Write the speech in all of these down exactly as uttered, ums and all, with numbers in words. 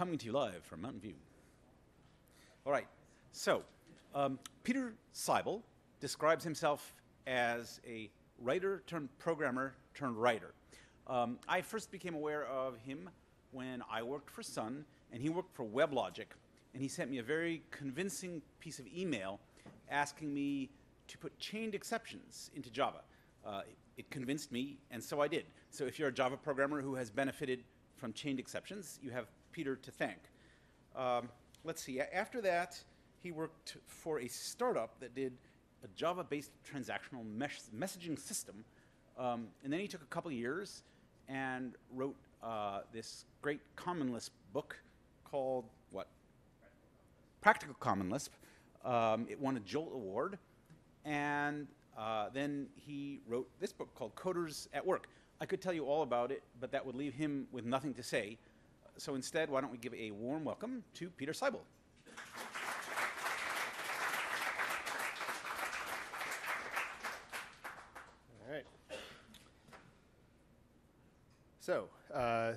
coming to you live from Mountain View. All right, so um, Peter Seibel describes himself as a writer turned programmer turned writer. Um, I first became aware of him when I worked for Sun, and he worked for WebLogic, and he sent me a very convincing piece of email asking me to put chained exceptions into Java. Uh, it, it convinced me, and so I did. So if you're a Java programmer who has benefited from chained exceptions, you have Peter to thank. Um, let's see, after that, he worked for a startup that did a Java-based transactional mesh messaging system, um, and then he took a couple years and wrote uh, this great Common Lisp book called, what? Practical Common Lisp. Um, it won a Jolt Award, and uh, then he wrote this book called Coders at Work. I could tell you all about it, but that would leave him with nothing to say. So instead, why don't we give a warm welcome to Peter Seibel. All right. So uh,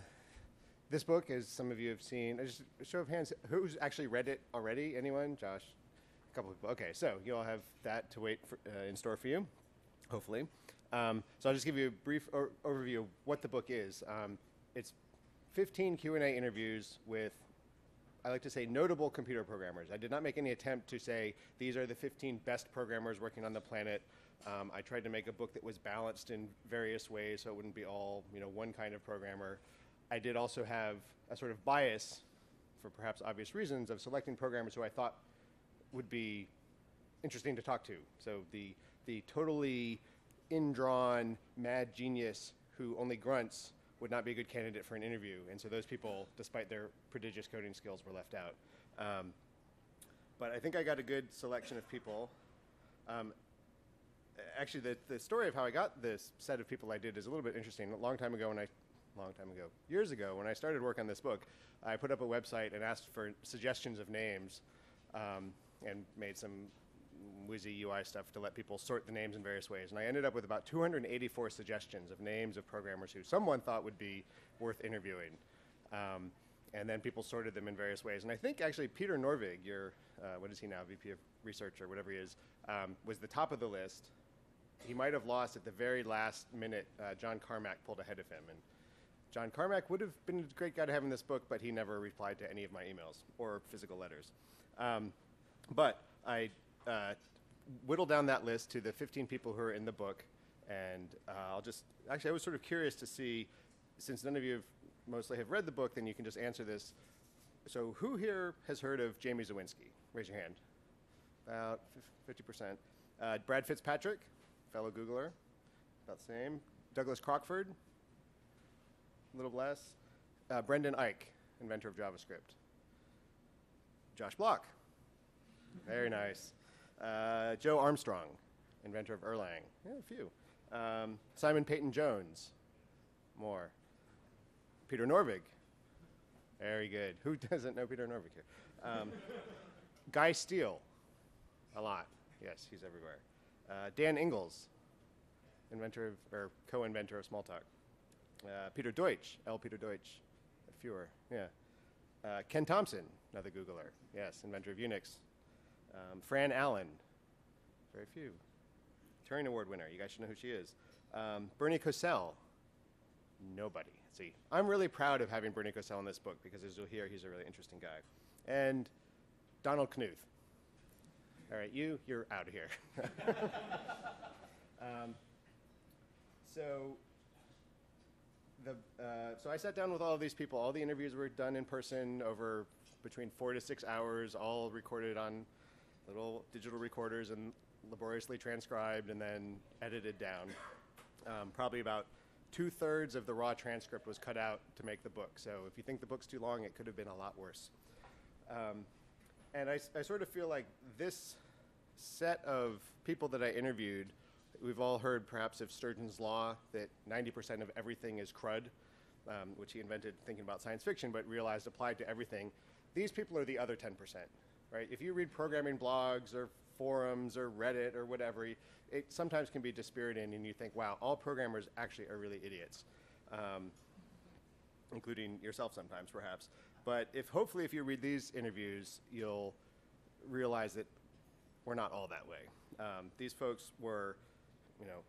this book, as some of you have seen, I just show of hands, who's actually read it already? Anyone? Josh? A couple of people. Okay, so you all have that to wait for, uh, in store for you, hopefully. Um, so I'll just give you a brief or overview of what the book is. Um, it's fifteen Q and A interviews with, I like to say, notable computer programmers. I did not make any attempt to say, these are the fifteen best programmers working on the planet. Um, I tried to make a book that was balanced in various ways so it wouldn't be all, you know, one kind of programmer. I did also have a sort of bias, for perhaps obvious reasons, of selecting programmers who I thought would be interesting to talk to. So the, the totally indrawn mad genius who only grunts would not be a good candidate for an interview, and so those people, despite their prodigious coding skills, were left out. Um, but I think I got a good selection of people. Um, actually, the, the story of how I got this set of people I did is a little bit interesting. A long time ago when I, long time ago, years ago, when I started work on this book, I put up a website and asked for suggestions of names um, and made some wizzy U I stuff to let people sort the names in various ways. And I ended up with about two hundred eighty-four suggestions of names of programmers who someone thought would be worth interviewing. Um, and then people sorted them in various ways. And I think actually Peter Norvig, your, uh, what is he now, V P of Research or whatever he is, um, was the top of the list. He might have lost at the very last minute. Uh, John Carmack pulled ahead of him. And John Carmack would have been a great guy to have in this book, but he never replied to any of my emails or physical letters. Um, but I... Uh, whittle down that list to the fifteen people who are in the book, and uh, I'll just, actually I was sort of curious to see, since none of you have mostly have read the book, then you can just answer this. So who here has heard of Jamie Zawinski? Raise your hand. About fifty percent. Uh, Brad Fitzpatrick, fellow Googler, about the same. Douglas Crockford, a little less. Uh, Brendan Eich, inventor of JavaScript. Josh Bloch, very nice. Uh, Joe Armstrong, inventor of Erlang. Yeah, a few. Um, Simon Peyton Jones, more. Peter Norvig, very good. Who doesn't know Peter Norvig here? Um, Guy Steele, a lot. Yes, he's everywhere. Uh, Dan Ingalls, inventor of, or co-inventor of Smalltalk. Uh, Peter Deutsch, L. Peter Deutsch, fewer. Yeah. Uh, Ken Thompson, another Googler. Yes, inventor of Unix. Um, Fran Allen, very few. Turing Award winner, you guys should know who she is. Um, Bernie Cosell, nobody. See, I'm really proud of having Bernie Cosell in this book because as you'll hear, he's a really interesting guy. And Donald Knuth. All right, you, you're out of here. um, so, the, uh, so I sat down with all of these people. All the interviews were done in person over between four to six hours, all recorded on little digital recorders and laboriously transcribed and then edited down. Um, probably about two-thirds of the raw transcript was cut out to make the book. So if you think the book's too long, it could have been a lot worse. Um, and I, I sort of feel like this set of people that I interviewed, we've all heard perhaps of Sturgeon's Law, that ninety percent of everything is crud, um, which he invented thinking about science fiction, but realized applied to everything. These people are the other ten percent. Right? If you read programming blogs or forums or Reddit or whatever, it sometimes can be dispiriting and you think, wow, all programmers actually are really idiots, um, including yourself sometimes, perhaps. But if hopefully if you read these interviews, you'll realize that we're not all that way. Um, these folks were, you know,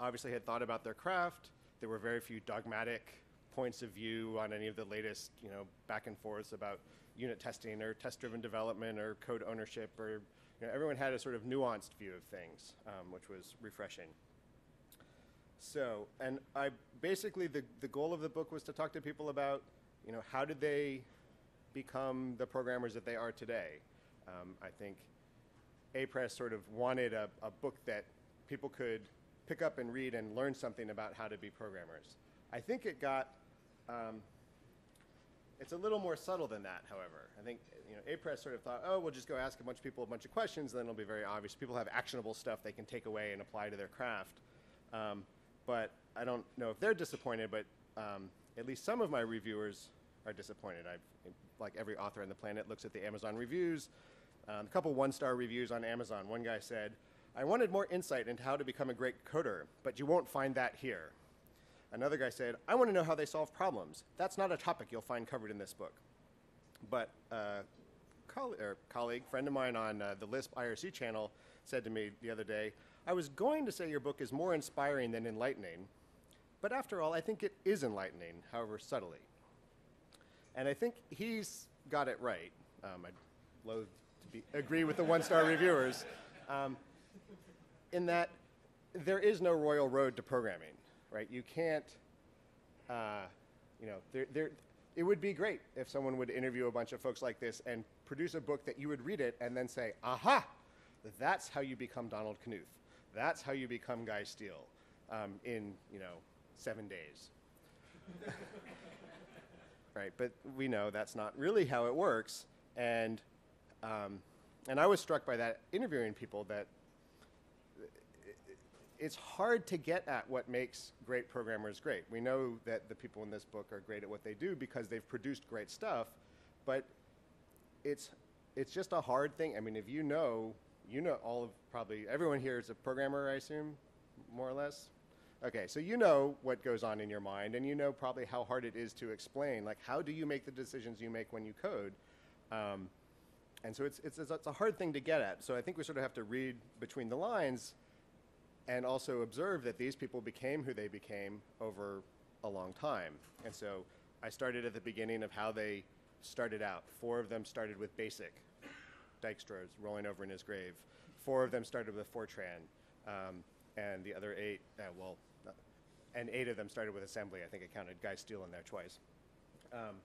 obviously had thought about their craft. There were very few dogmatic points of view on any of the latest, you know, back and forths about unit testing or test-driven development or code ownership, or you know, everyone had a sort of nuanced view of things, um, which was refreshing. So, and I basically the the goal of the book was to talk to people about, you know, how did they become the programmers that they are today? Um, I think Apress sort of wanted a, a book that people could pick up and read and learn something about how to be programmers. I think it got, um, it's a little more subtle than that, however. I think, you know, Apress sort of thought, oh, we'll just go ask a bunch of people a bunch of questions, and then it'll be very obvious. People have actionable stuff they can take away and apply to their craft. Um, but I don't know if they're disappointed, but um, at least some of my reviewers are disappointed. I've, like every author on the planet, looks at the Amazon reviews. Um, a couple one-star reviews on Amazon. One guy said, I wanted more insight into how to become a great coder, but you won't find that here. Another guy said, I want to know how they solve problems. That's not a topic you'll find covered in this book. But a coll er, colleague, friend of mine on uh, the Lisp I R C channel said to me the other day, I was going to say your book is more inspiring than enlightening, but after all, I think it is enlightening, however subtly. And I think he's got it right. Um, I loathe to be, agree with the one-star reviewers, um, in that there is no royal road to programming. Right, you can't, uh, you know, there, there, it would be great if someone would interview a bunch of folks like this and produce a book that you would read it and then say, aha, that's how you become Donald Knuth. That's how you become Guy Steele um, in, you know, seven days. Right, but we know that's not really how it works. And, um, and I was struck by that interviewing people that it's hard to get at what makes great programmers great. We know that the people in this book are great at what they do because they've produced great stuff, but it's it's just a hard thing. I mean, if you know, you know all of probably, everyone here is a programmer, I assume, more or less? Okay, so you know what goes on in your mind, and you know probably how hard it is to explain, like how do you make the decisions you make when you code? Um, and so it's, it's, it's a hard thing to get at. So I think we sort of have to read between the lines and also observe that these people became who they became over a long time. And so I started at the beginning of how they started out. Four of them started with BASIC. Dijkstra is rolling over in his grave. Four of them started with Fortran. Um, and the other eight, uh, well, uh, and eight of them started with assembly. I think I counted Guy Steele in there twice. Um,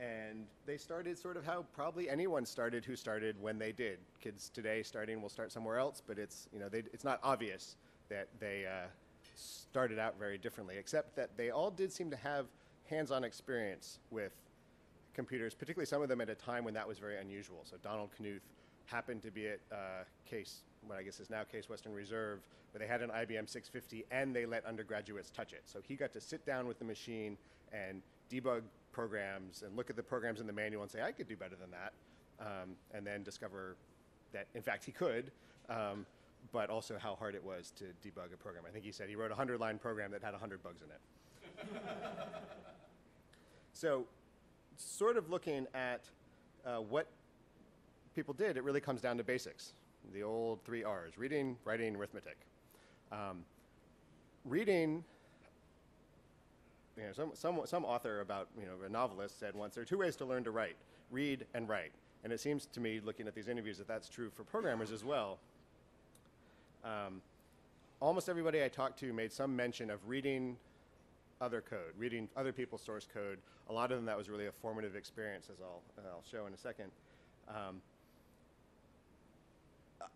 And they started sort of how probably anyone started who started when they did. Kids today starting will start somewhere else, but it's, you know, they, it's not obvious that they uh, started out very differently, except that they all did seem to have hands-on experience with computers, particularly some of them at a time when that was very unusual. So Donald Knuth happened to be at uh, Case, what I guess is now Case Western Reserve, where they had an I B M six fifty and they let undergraduates touch it. So he got to sit down with the machine and debug programs and look at the programs in the manual and say, I could do better than that, um, and then discover that, in fact, he could, um, but also how hard it was to debug a program. I think he said he wrote a hundred-line program that had a hundred bugs in it. So sort of looking at uh, what people did, it really comes down to basics, the old three R's, reading, writing, arithmetic. Um, reading, you know, some, some, some author about, you know, a novelist said once, there are two ways to learn to write, read and write. And it seems to me, looking at these interviews, that that's true for programmers as well. Um, almost everybody I talked to made some mention of reading other code, reading other people's source code. A lot of them, that was really a formative experience, as I'll, uh, I'll show in a second. Um,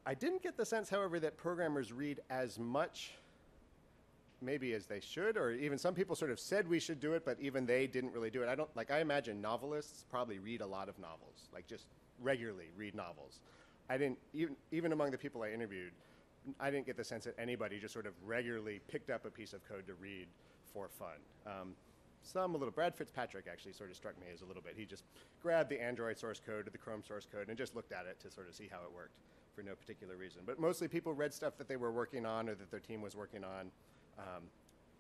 I didn't get the sense, however, that programmers read as much maybe as they should, or even some people sort of said we should do it, but even they didn't really do it. I don't, like I imagine novelists probably read a lot of novels, like just regularly read novels. I didn't, even, even among the people I interviewed, I didn't get the sense that anybody just sort of regularly picked up a piece of code to read for fun. Um, some a little, Brad Fitzpatrick actually sort of struck me as a little bit. He just grabbed the Android source code or the Chrome source code and just looked at it to sort of see how it worked for no particular reason. But mostly people read stuff that they were working on or that their team was working on. Um,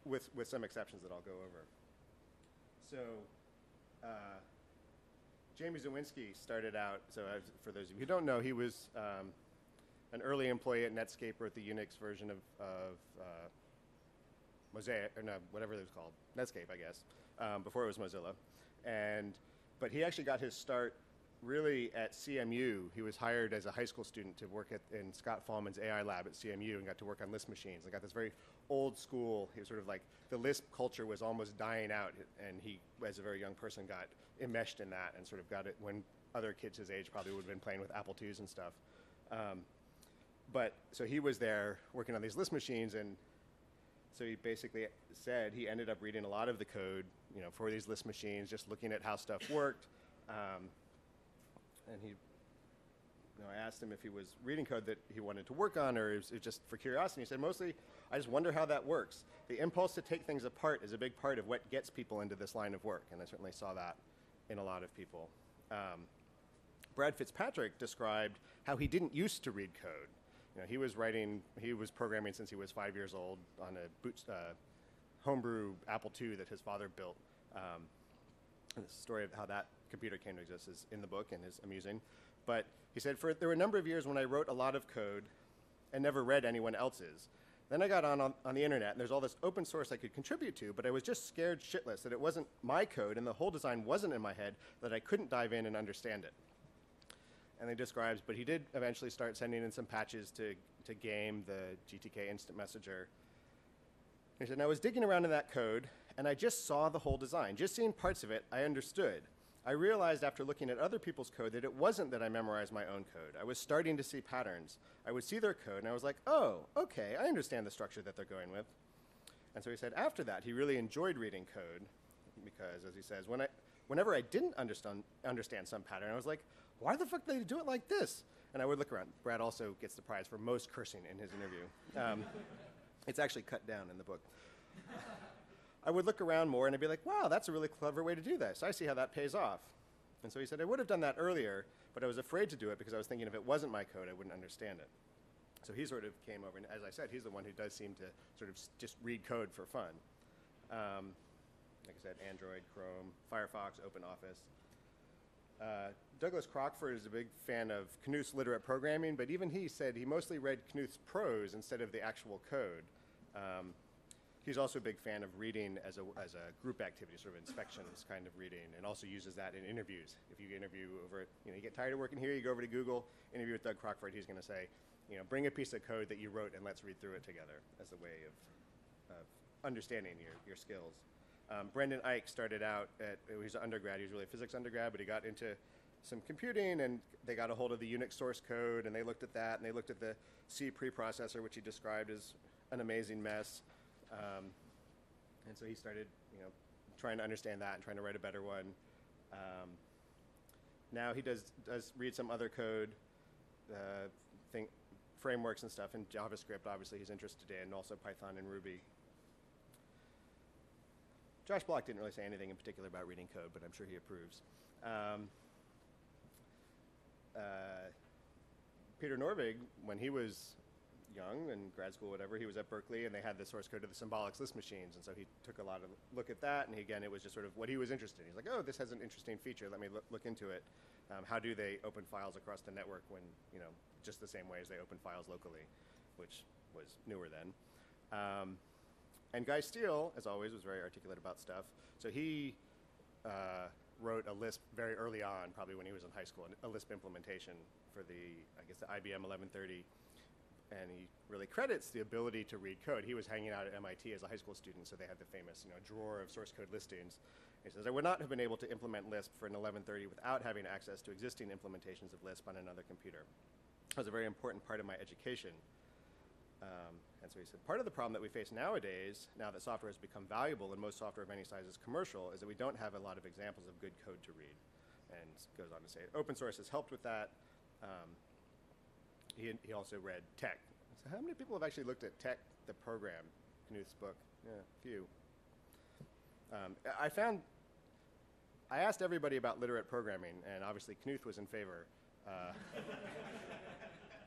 with, with some exceptions that I'll go over. So Jamie Zawinski started out, so I was, for those of you who don't know, he was um, an early employee at Netscape, wrote the Unix version of, of uh, Mosaic, or no, whatever it was called, Netscape, I guess, um, before it was Mozilla. And, but he actually got his start really at C M U. He was hired as a high school student to work at, in Scott Fallman's A I lab at C M U, and got to work on Lisp machines. And got this very old school, he was sort of like, the Lisp culture was almost dying out, and he, as a very young person, got enmeshed in that and sort of got it when other kids his age probably would have been playing with Apple twos and stuff. Um, but, so he was there working on these Lisp machines, and so he basically said he ended up reading a lot of the code, you know, for these Lisp machines, just looking at how stuff worked. Um, And he, you know, I asked him if he was reading code that he wanted to work on, or it was, it was just for curiosity. He said, mostly, I just wonder how that works. The impulse to take things apart is a big part of what gets people into this line of work, and I certainly saw that in a lot of people. Um, Brad Fitzpatrick described how he didn't used to read code. You know, he was writing, he was programming since he was five years old on a boot, uh, homebrew Apple two that his father built. Um, and the story of how that computer came to exist is in the book and is amusing. But he said, for, there were a number of years when I wrote a lot of code and never read anyone else's. Then I got on, on on the internet, and there's all this open source I could contribute to, but I was just scared shitless that it wasn't my code and the whole design wasn't in my head, that I couldn't dive in and understand it. And he describes, but he did eventually start sending in some patches to, to game, the G T K instant messenger. He said, and I was digging around in that code, and I just saw the whole design. Just seeing parts of it, I understood. I realized after looking at other people's code that it wasn't that I memorized my own code. I was starting to see patterns. I would see their code, and I was like, oh, okay, I understand the structure that they're going with. And so he said after that, he really enjoyed reading code because, as he says, when I, whenever I didn't understand, understand some pattern, I was like, why the fuck did they do it like this? And I would look around. Brad also gets the prize for most cursing in his interview. Um, it's actually cut down in the book. I would look around more, and I'd be like, wow, that's a really clever way to do this. I see how that pays off. And so he said, I would have done that earlier, but I was afraid to do it because I was thinking if it wasn't my code, I wouldn't understand it. So he sort of came over, and as I said, he's the one who does seem to sort of just read code for fun. Um, like I said, Android, Chrome, Firefox, OpenOffice. Uh, Douglas Crockford is a big fan of Knuth's literate programming, but even he said he mostly read Knuth's prose instead of the actual code. Um, He's also a big fan of reading as a, as a group activity, sort of inspections kind of reading, and also uses that in interviews. If you interview over, you know, you get tired of working here, you go over to Google, interview with Doug Crockford, he's going to say, you know, bring a piece of code that you wrote and let's read through it together as a way of, of understanding your, your skills. Um, Brendan Eich started out at, he was an undergrad, he was really a physics undergrad, but he got into some computing, and they got a hold of the Unix source code, and they looked at that, and they looked at the C preprocessor, which he described as an amazing mess. Um, and so he started, you know, trying to understand that and trying to write a better one. Um, now he does does read some other code, uh, think frameworks and stuff, and JavaScript, obviously, he's interested in, and also Python and Ruby. Josh Bloch didn't really say anything in particular about reading code, but I'm sure he approves. Um, uh, Peter Norvig, when he was young and grad school, whatever, he was at Berkeley, and they had the source code of the symbolic Lisp machines, and so he took a lot of look at that, and he, again, it was just sort of what he was interested in. He's like, oh, this has an interesting feature, let me lo look into it. Um, how do they open files across the network when, you know, just the same way as they open files locally, which was newer then. Um, and Guy Steele, as always, was very articulate about stuff, so he uh, wrote a Lisp very early on, probably when he was in high school, a Lisp implementation for the, I guess, the I B M eleven thirty. And he really credits the ability to read code. He was hanging out at M I T as a high school student, so they had the famous, you know, drawer of source code listings. He says, I would not have been able to implement Lisp for an eleven thirty without having access to existing implementations of Lisp on another computer. That was a very important part of my education. Um, and so he said, part of the problem that we face nowadays, now that software has become valuable and most software of any size is commercial, is that we don't have a lot of examples of good code to read. And goes on to say, open source has helped with that. Um, He, he also read Tech. So how many people have actually looked at Tech, the program, Knuth's book? Yeah, a few. Um, I found, I asked everybody about literate programming, and obviously Knuth was in favor. Uh,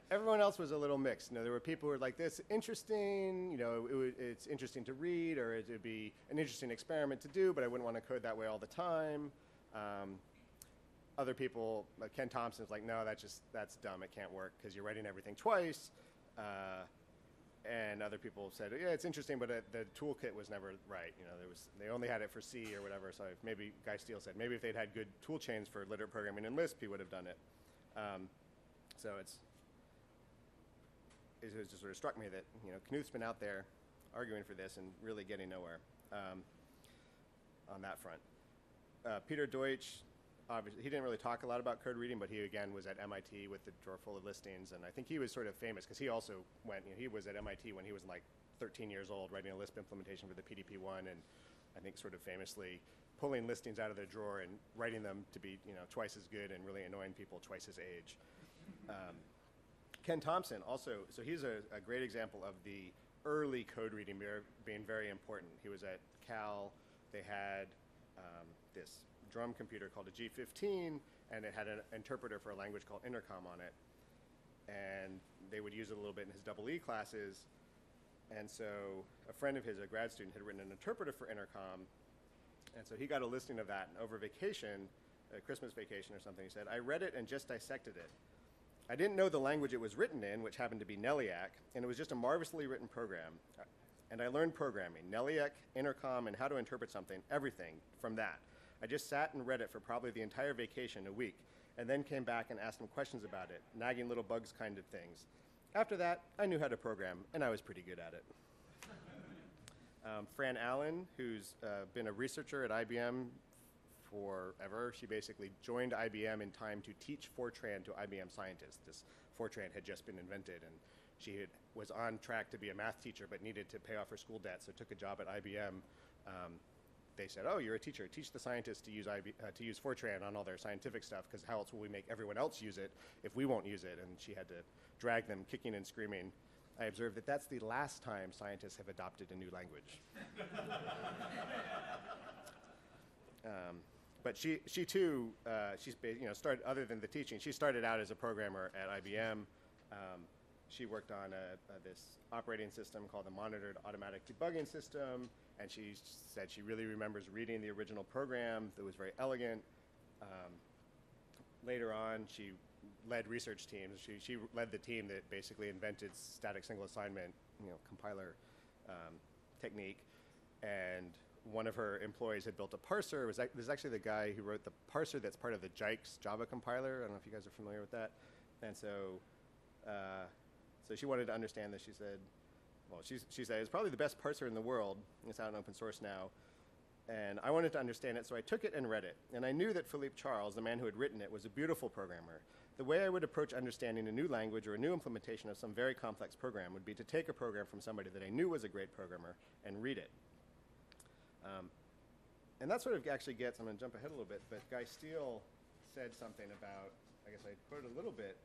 everyone else was a little mixed. You know, there were people who were like, this interesting, you know, it, it's interesting to read, or it would be an interesting experiment to do, but I wouldn't want to code that way all the time. Um, other people, like Ken Thompson's like, no, that's just, that's dumb, it can't work because you're writing everything twice. Uh, and other people said, yeah, it's interesting, but uh, the toolkit was never right. You know, there was, they only had it for C or whatever, so if maybe, Guy Steele said, maybe if they'd had good tool chains for literate programming and Lisp, he would have done it. Um, so it's, it just sort of struck me that, you know, Knuth's been out there arguing for this and really getting nowhere um, on that front. Uh, Peter Deutsch, obviously, he didn't really talk a lot about code reading, but he, again, was at M I T with the drawer full of listings, and I think he was sort of famous because he also went, you know, he was at M I T when he was like thirteen years old writing a Lisp implementation for the P D P one, and I think sort of famously pulling listings out of their drawer and writing them to be, you know, twice as good and really annoying people twice his age. Um, Ken Thompson also, so he's a, a great example of the early code reading being very important. He was at Cal, they had um, this drum computer called a G fifteen, and it had an interpreter for a language called Intercom on it. And they would use it a little bit in his double E classes. And so a friend of his, a grad student, had written an interpreter for Intercom. And so he got a listing of that, and over vacation, a Christmas vacation or something, he said, I read it and just dissected it. I didn't know the language it was written in, which happened to be Neliac, and it was just a marvelously written program. And I learned programming, Neliac, Intercom, and how to interpret something, everything from that. I just sat and read it for probably the entire vacation, a week, and then came back and asked him questions about it, nagging little bugs kind of things. After that, I knew how to program, and I was pretty good at it. um, Fran Allen, who's uh, been a researcher at I B M forever, she basically joined I B M in time to teach Fortran to I B M scientists. This Fortran had just been invented, and she had, was on track to be a math teacher but needed to pay off her school debt, so took a job at I B M. Um, They said, oh, you're a teacher. Teach the scientists to use, I B, uh, to use Fortran on all their scientific stuff, because how else will we make everyone else use it if we won't use it? And she had to drag them kicking and screaming. I observed that that's the last time scientists have adopted a new language. um, but she, she too, uh, she's, you know, started, other than the teaching, she started out as a programmer at I B M. Um, she worked on a, a, this operating system called the Monitored Automatic Debugging System. And she said she really remembers reading the original program that was very elegant. Um, later on, she led research teams. She, she led the team that basically invented static single assignment, you know, compiler um, technique. And one of her employees had built a parser. It was, this is actually the guy who wrote the parser that's part of the Jikes Java compiler. I don't know if you guys are familiar with that. And so, uh, so she wanted to understand this. She said, Well, she's, she said, it's probably the best parser in the world. It's out in open source now. And I wanted to understand it, so I took it and read it. And I knew that Philippe Charles, the man who had written it, was a beautiful programmer. The way I would approach understanding a new language or a new implementation of some very complex program would be to take a program from somebody that I knew was a great programmer and read it. Um, and that sort of actually gets, I'm going to jump ahead a little bit, but Guy Steele said something about, I guess I quoted a little bit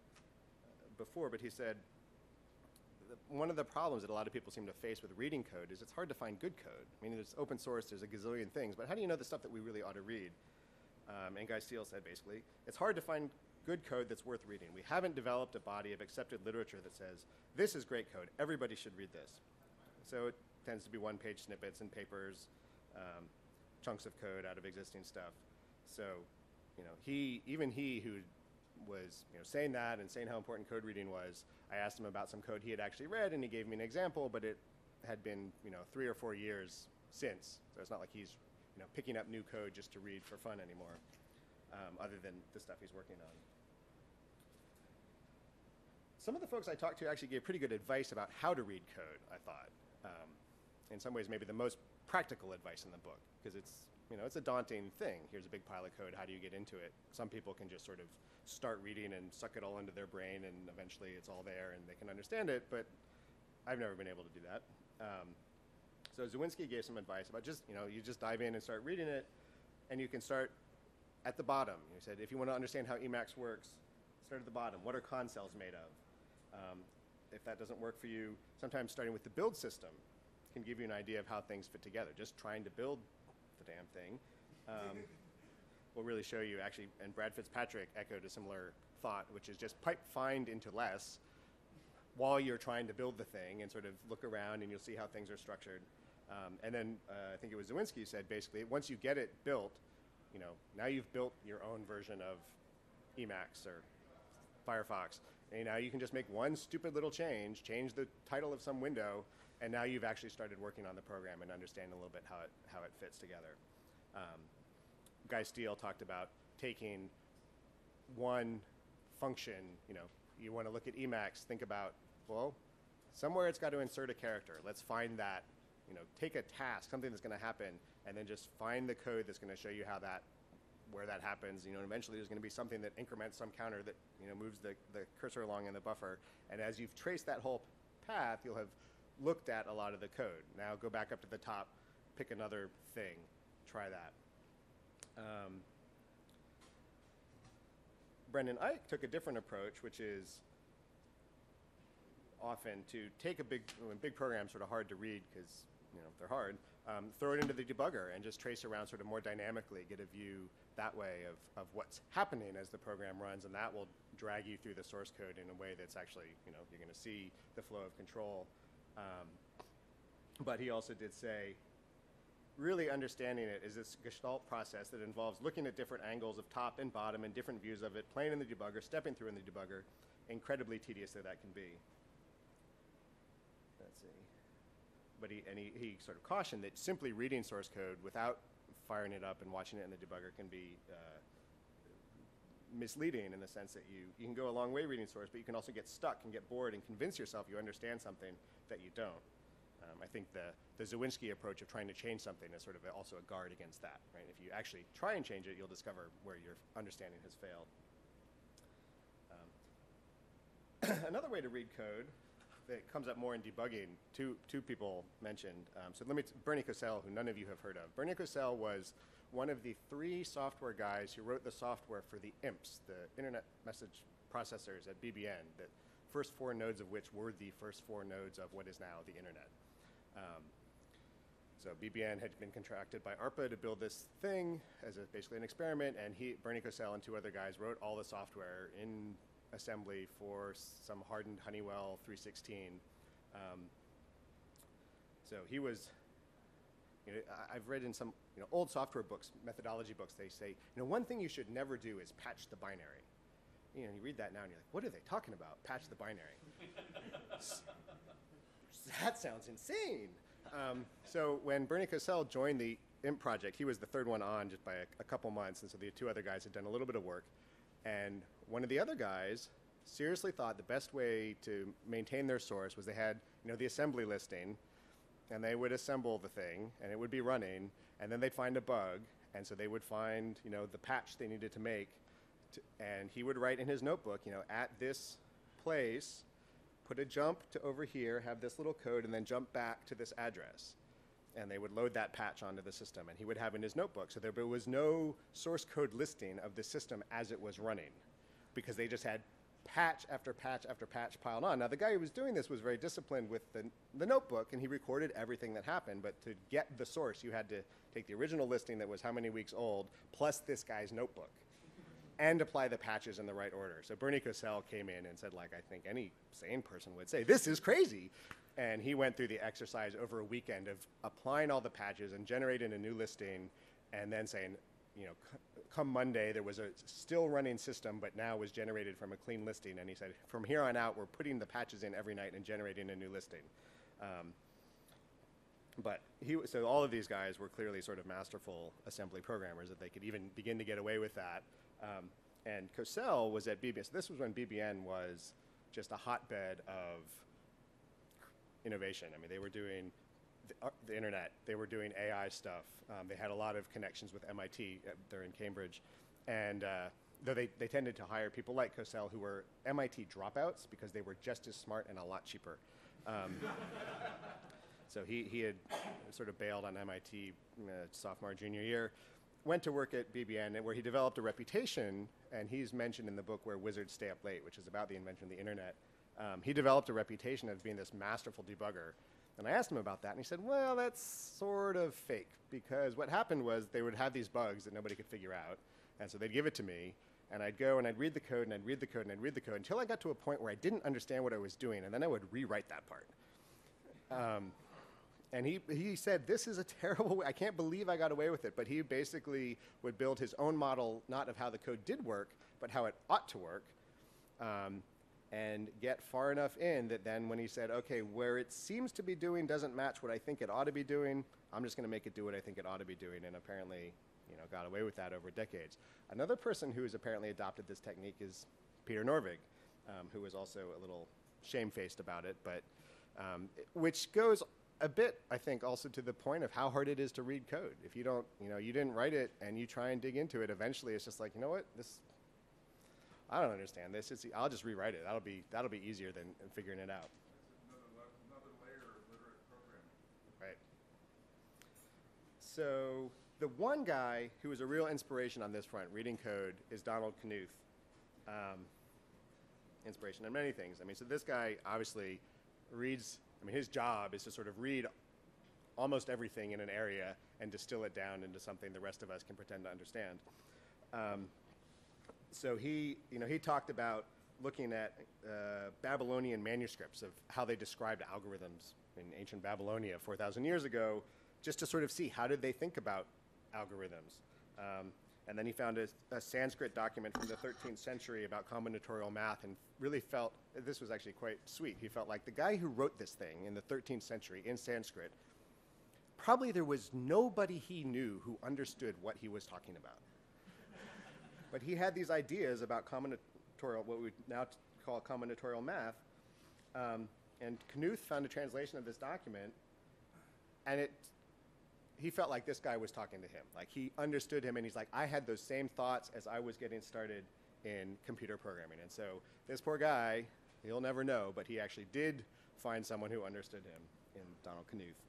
before, but he said, one of the problems that a lot of people seem to face with reading code is it's hard to find good code. I mean, there's open source, there's a gazillion things, but how do you know the stuff that we really ought to read? Um, and Guy Steele said, basically, it's hard to find good code that's worth reading. We haven't developed a body of accepted literature that says, this is great code, everybody should read this. So it tends to be one-page snippets and papers, um, chunks of code out of existing stuff. So, you know, he, even he who was, you know, saying that and saying how important code reading was, I asked him about some code he had actually read, and he gave me an example, but it had been, you know, three or four years since. So it's not like he's, you know, picking up new code just to read for fun anymore, um, other than the stuff he's working on. Some of the folks I talked to actually gave pretty good advice about how to read code, I thought. Um, in some ways, maybe the most practical advice in the book, because it's, you know, it's a daunting thing. Here's a big pile of code, how do you get into it? Some people can just sort of start reading and suck it all into their brain, and eventually it's all there and they can understand it, but I've never been able to do that. Um, so Zawinski gave some advice about just, you know, you just dive in and start reading it, and you can start at the bottom. He said, if you want to understand how Emacs works, start at the bottom. What are concels made of? Um, if that doesn't work for you, sometimes starting with the build system can give you an idea of how things fit together. Just trying to build the damn thing um, will really show you, actually, and Brad Fitzpatrick echoed a similar thought, which is just pipe find into less while you're trying to build the thing and sort of look around, and you'll see how things are structured. Um, and then uh, I think it was Zawinski who said, basically, once you get it built, you know, now you've built your own version of Emacs or Firefox. And now you can just make one stupid little change, change the title of some window, and now you've actually started working on the program and understanding a little bit how it, how it fits together. Um, Guy Steele talked about taking one function, you know, you want to look at Emacs, think about, well, somewhere it's got to insert a character. Let's find that, you know, take a task, something that's going to happen, and then just find the code that's going to show you how that, where that happens, you know, and eventually there's going to be something that increments some counter that, you know, moves the, the cursor along in the buffer. And as you've traced that whole path, you'll have looked at a lot of the code. Now go back up to the top, pick another thing, try that. Um, Brendan Eich took a different approach, which is often to take a big, when big programs are sort of hard to read because, you know, they're hard, um, throw it into the debugger and just trace around sort of more dynamically, get a view that way of, of what's happening as the program runs, and that will drag you through the source code in a way that's actually, you know, you're going to see the flow of control. Um, but he also did say, really understanding it is this gestalt process that involves looking at different angles of top and bottom and different views of it, playing in the debugger, stepping through in the debugger, incredibly tedious though that can be. Let's see. But he, and he, he sort of cautioned that simply reading source code without firing it up and watching it in the debugger can be uh, misleading in the sense that you, you can go a long way reading source, but you can also get stuck and get bored and convince yourself you understand something that you don't. Um, I think the, the Zawinski approach of trying to change something is sort of also a guard against that, right? If you actually try and change it, you'll discover where your understanding has failed. Um, another way to read code that comes up more in debugging, two, two people mentioned. Um, so let me, t Bernie Cosell, who none of you have heard of. Bernie Cosell was one of the three software guys who wrote the software for the I M P S, the Internet Message Processors at B B N, the first four nodes of which were the first four nodes of what is now the Internet. Um, so B B N had been contracted by ARPA to build this thing as a, basically an experiment, and he, Bernie Cosell and two other guys wrote all the software in assembly for some hardened Honeywell three sixteen. Um, so he was, you know, I've read in some, you know, old software books, methodology books, they say, you know, one thing you should never do is patch the binary. You know, you read that now and you're like, what are they talking about? Patch the binary. That sounds insane. Um, so when Bernie Cosell joined the I M P project, he was the third one on just by a, a couple months, and so the two other guys had done a little bit of work. And one of the other guys seriously thought the best way to maintain their source was they had, you know, the assembly listing, and they would assemble the thing, and it would be running, and then they'd find a bug, and so they would find, you know, the patch they needed to make, to, and he would write in his notebook, you know, at this place, put a jump to over here, have this little code, and then jump back to this address. And they would load that patch onto the system, and he would have in his notebook. So there was no source code listing of the system as it was running, because they just had patch after patch after patch piled on. Now, the guy who was doing this was very disciplined with the, the notebook, and he recorded everything that happened. But to get the source, you had to take the original listing that was how many weeks old, plus this guy's notebook, and apply the patches in the right order. So Bernie Cosell came in and said, like I think any sane person would say, this is crazy. And he went through the exercise over a weekend of applying all the patches and generating a new listing and then saying, you know, come Monday, there was a still running system, but now was generated from a clean listing. And he said, from here on out, we're putting the patches in every night and generating a new listing. Um, But he, so all of these guys were clearly sort of masterful assembly programmers that they could even begin to get away with that. Um, and Cosell was at B B N. So this was when B B N was just a hotbed of innovation. I mean, they were doing the, uh, the internet. They were doing A I stuff. Um, they had a lot of connections with M I T. Uh, they're in Cambridge. And uh, though they, they tended to hire people like Cosell who were M I T dropouts because they were just as smart and a lot cheaper. Um, So he, he had sort of bailed on M I T uh, sophomore, junior year, went to work at B B N, where he developed a reputation, and he's mentioned in the book Where Wizards Stay Up Late, which is about the invention of the internet. Um, he developed a reputation of being this masterful debugger. And I asked him about that, and he said, well, that's sort of fake, because what happened was they would have these bugs that nobody could figure out, and so they'd give it to me, and I'd go and I'd read the code, and I'd read the code, and I'd read the code, until I got to a point where I didn't understand what I was doing, and then I would rewrite that part. Um, And he, he said, this is a terrible way. I can't believe I got away with it. But he basically would build his own model, not of how the code did work, but how it ought to work, um, and get far enough in that then when he said, OK, where it seems to be doing doesn't match what I think it ought to be doing, I'm just going to make it do what I think it ought to be doing. And apparently, you know, got away with that over decades. Another person who has apparently adopted this technique is Peter Norvig, um, who was also a little shamefaced about it, but um, which goes a bit, I think, also to the point of how hard it is to read code. If you don't, you know, you didn't write it and you try and dig into it, eventually it's just like, you know what, this, I don't understand this. It's, I'll just rewrite it. That'll be, that'll be easier than figuring it out. Another, another layer of literate programming. Right. So the one guy who was a real inspiration on this front, reading code, is Donald Knuth. Um, inspiration in many things. I mean, so this guy obviously reads, I mean, his job is to sort of read almost everything in an area and distill it down into something the rest of us can pretend to understand. Um, so he, you know, he talked about looking at uh, Babylonian manuscripts of how they described algorithms in ancient Babylonia four thousand years ago, just to sort of see how did they think about algorithms. Um, and then he found a, a Sanskrit document from the thirteenth century about combinatorial math and really felt, this was actually quite sweet, he felt like the guy who wrote this thing in the thirteenth century in Sanskrit, probably there was nobody he knew who understood what he was talking about. But he had these ideas about combinatorial, what we now call combinatorial math, um, and Knuth found a translation of this document, and it, he felt like this guy was talking to him. Like, he understood him, and he's like, I had those same thoughts as I was getting started in computer programming. And so this poor guy, he'll never know, but he actually did find someone who understood him in Donald Knuth.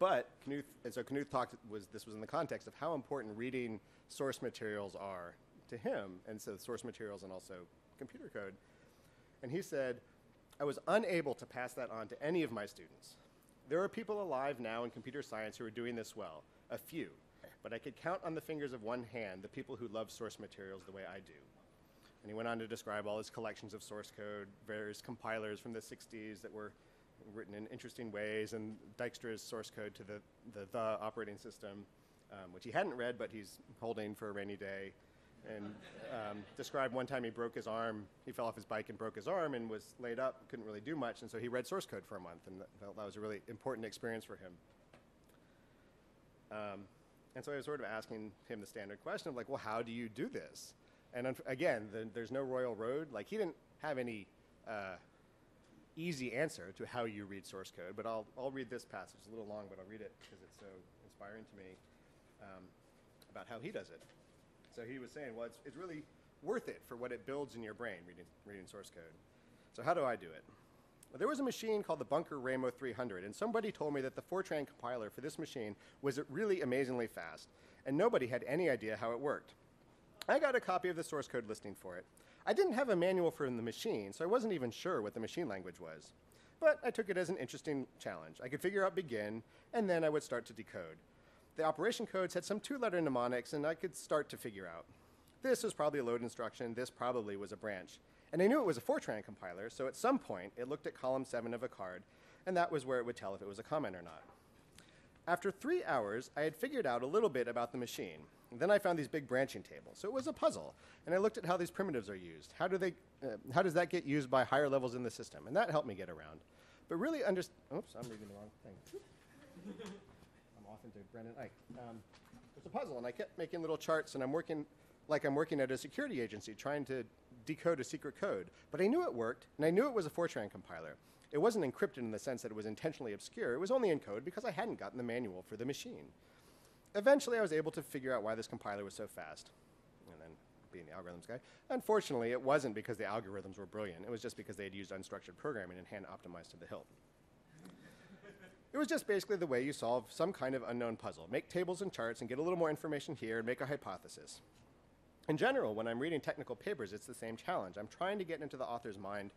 But Knuth, and so Knuth talked, was, this was in the context of how important reading source materials are to him, and so source materials and also computer code. And he said, I was unable to pass that on to any of my students. There are people alive now in computer science who are doing this well, a few, but I could count on the fingers of one hand the people who love source materials the way I do. And he went on to describe all his collections of source code, various compilers from the sixties that were written in interesting ways, and Dijkstra's source code to the the, the operating system, um, which he hadn't read, but he's holding for a rainy day. And um, described one time he broke his arm, he fell off his bike and broke his arm and was laid up, couldn't really do much, and so he read source code for a month, and that, that was a really important experience for him. Um, and so I was sort of asking him the standard question of like, well, how do you do this? And again, the, there's no royal road. Like, he didn't have any uh, easy answer to how you read source code, but I'll, I'll read this passage. It's a little long, but I'll read it because it's so inspiring to me, um, about how he does it. So he was saying, well, it's, it's really worth it for what it builds in your brain, reading, reading source code. So how do I do it? Well, there was a machine called the Bunker Ramo three hundred, and somebody told me that the Fortran compiler for this machine was really amazingly fast, and nobody had any idea how it worked. I got a copy of the source code listing for it. I didn't have a manual for the machine, so I wasn't even sure what the machine language was. But I took it as an interesting challenge. I could figure out begin, and then I would start to decode. The operation codes had some two-letter mnemonics, and I could start to figure out. This was probably a load instruction. This probably was a branch. And I knew it was a Fortran compiler, so at some point, it looked at column seven of a card, and that was where it would tell if it was a comment or not. After three hours, I had figured out a little bit about the machine. And then I found these big branching tables. So it was a puzzle, and I looked at how these primitives are used. How do they, uh, how does that get used by higher levels in the system? And that helped me get around. But really understand, oops, I'm reading the wrong thing. Off into Brendan Eich. Um, it's a puzzle, and I kept making little charts, and I'm working like I'm working at a security agency trying to decode a secret code. But I knew it worked, and I knew it was a Fortran compiler. It wasn't encrypted in the sense that it was intentionally obscure. It was only in code because I hadn't gotten the manual for the machine. Eventually, I was able to figure out why this compiler was so fast. And then, being the algorithms guy, unfortunately, it wasn't because the algorithms were brilliant. It was just because they had used unstructured programming and hand-optimized to the hilt. It was just basically the way you solve some kind of unknown puzzle. Make tables and charts and get a little more information here and make a hypothesis. In general, when I'm reading technical papers, it's the same challenge. I'm trying to get into the author's mind,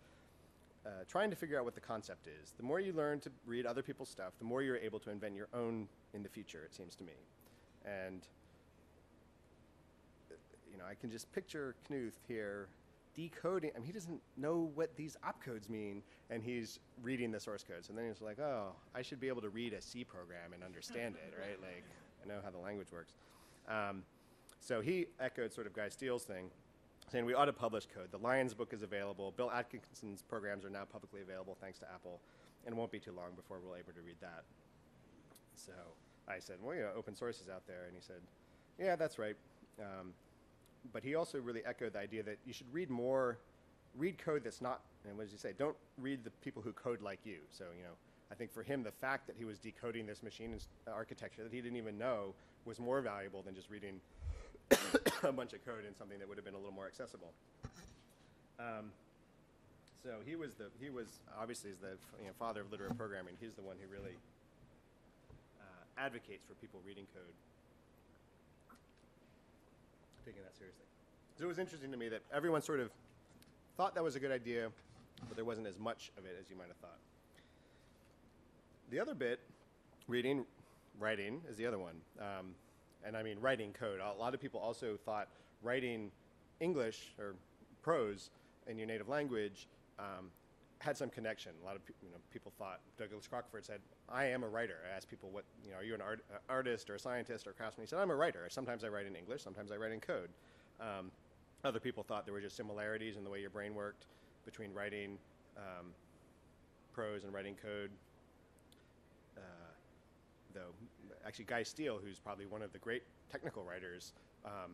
uh, trying to figure out what the concept is. The more you learn to read other people's stuff, the more you're able to invent your own in the future, it seems to me. And you know, I can just picture Knuth here decoding, I mean, he doesn't know what these opcodes mean, and he's reading the source code. So then he's like, oh, I should be able to read a C program and understand it, right? Like, I know how the language works. Um, so he echoed sort of Guy Steele's thing, saying we ought to publish code. The Lyons book is available. Bill Atkinson's programs are now publicly available thanks to Apple, and won't be too long before we'll be able to read that. So I said, well, you know, open source is out there. And he said, yeah, that's right. Um, but he also really echoed the idea that you should read more, read code that's not, and what does he say? Don't read the people who code like you. So, you know, I think for him, the fact that he was decoding this machine architecture that he didn't even know was more valuable than just reading a bunch of code in something that would have been a little more accessible. Um, so he was the, he was obviously is the you know, father of literate programming. He's the one who really uh, advocates for people reading code, taking that seriously. So it was interesting to me that everyone sort of thought that was a good idea, but there wasn't as much of it as you might have thought. The other bit, reading, writing, is the other one. Um, and I mean writing code. A lot of people also thought writing English or prose in your native language um, had some connection. A lot of you know, people thought, Douglas Crockford said, I am a writer. I asked people, what, you know, are you an art, uh, artist or a scientist or a craftsman? He said, I'm a writer. Sometimes I write in English. Sometimes I write in code. Um, other people thought there were just similarities in the way your brain worked between writing um, prose and writing code. Uh, though, actually, Guy Steele, who's probably one of the great technical writers, um,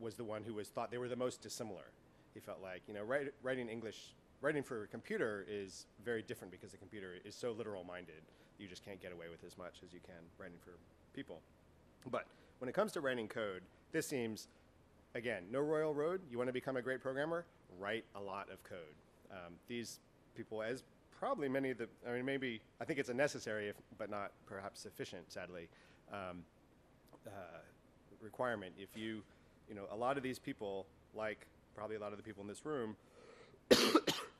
was the one who was thought they were the most dissimilar. He felt like, you know, write, writing English, writing for a computer is very different because the computer is so literal-minded. You just can't get away with as much as you can writing for people. But when it comes to writing code, this seems, again, no royal road. You want to become a great programmer? Write a lot of code. Um, these people, as probably many of the, I mean, maybe, I think it's a necessary, if, but not perhaps sufficient, sadly, um, uh, requirement. If you, you know, a lot of these people, like probably a lot of the people in this room,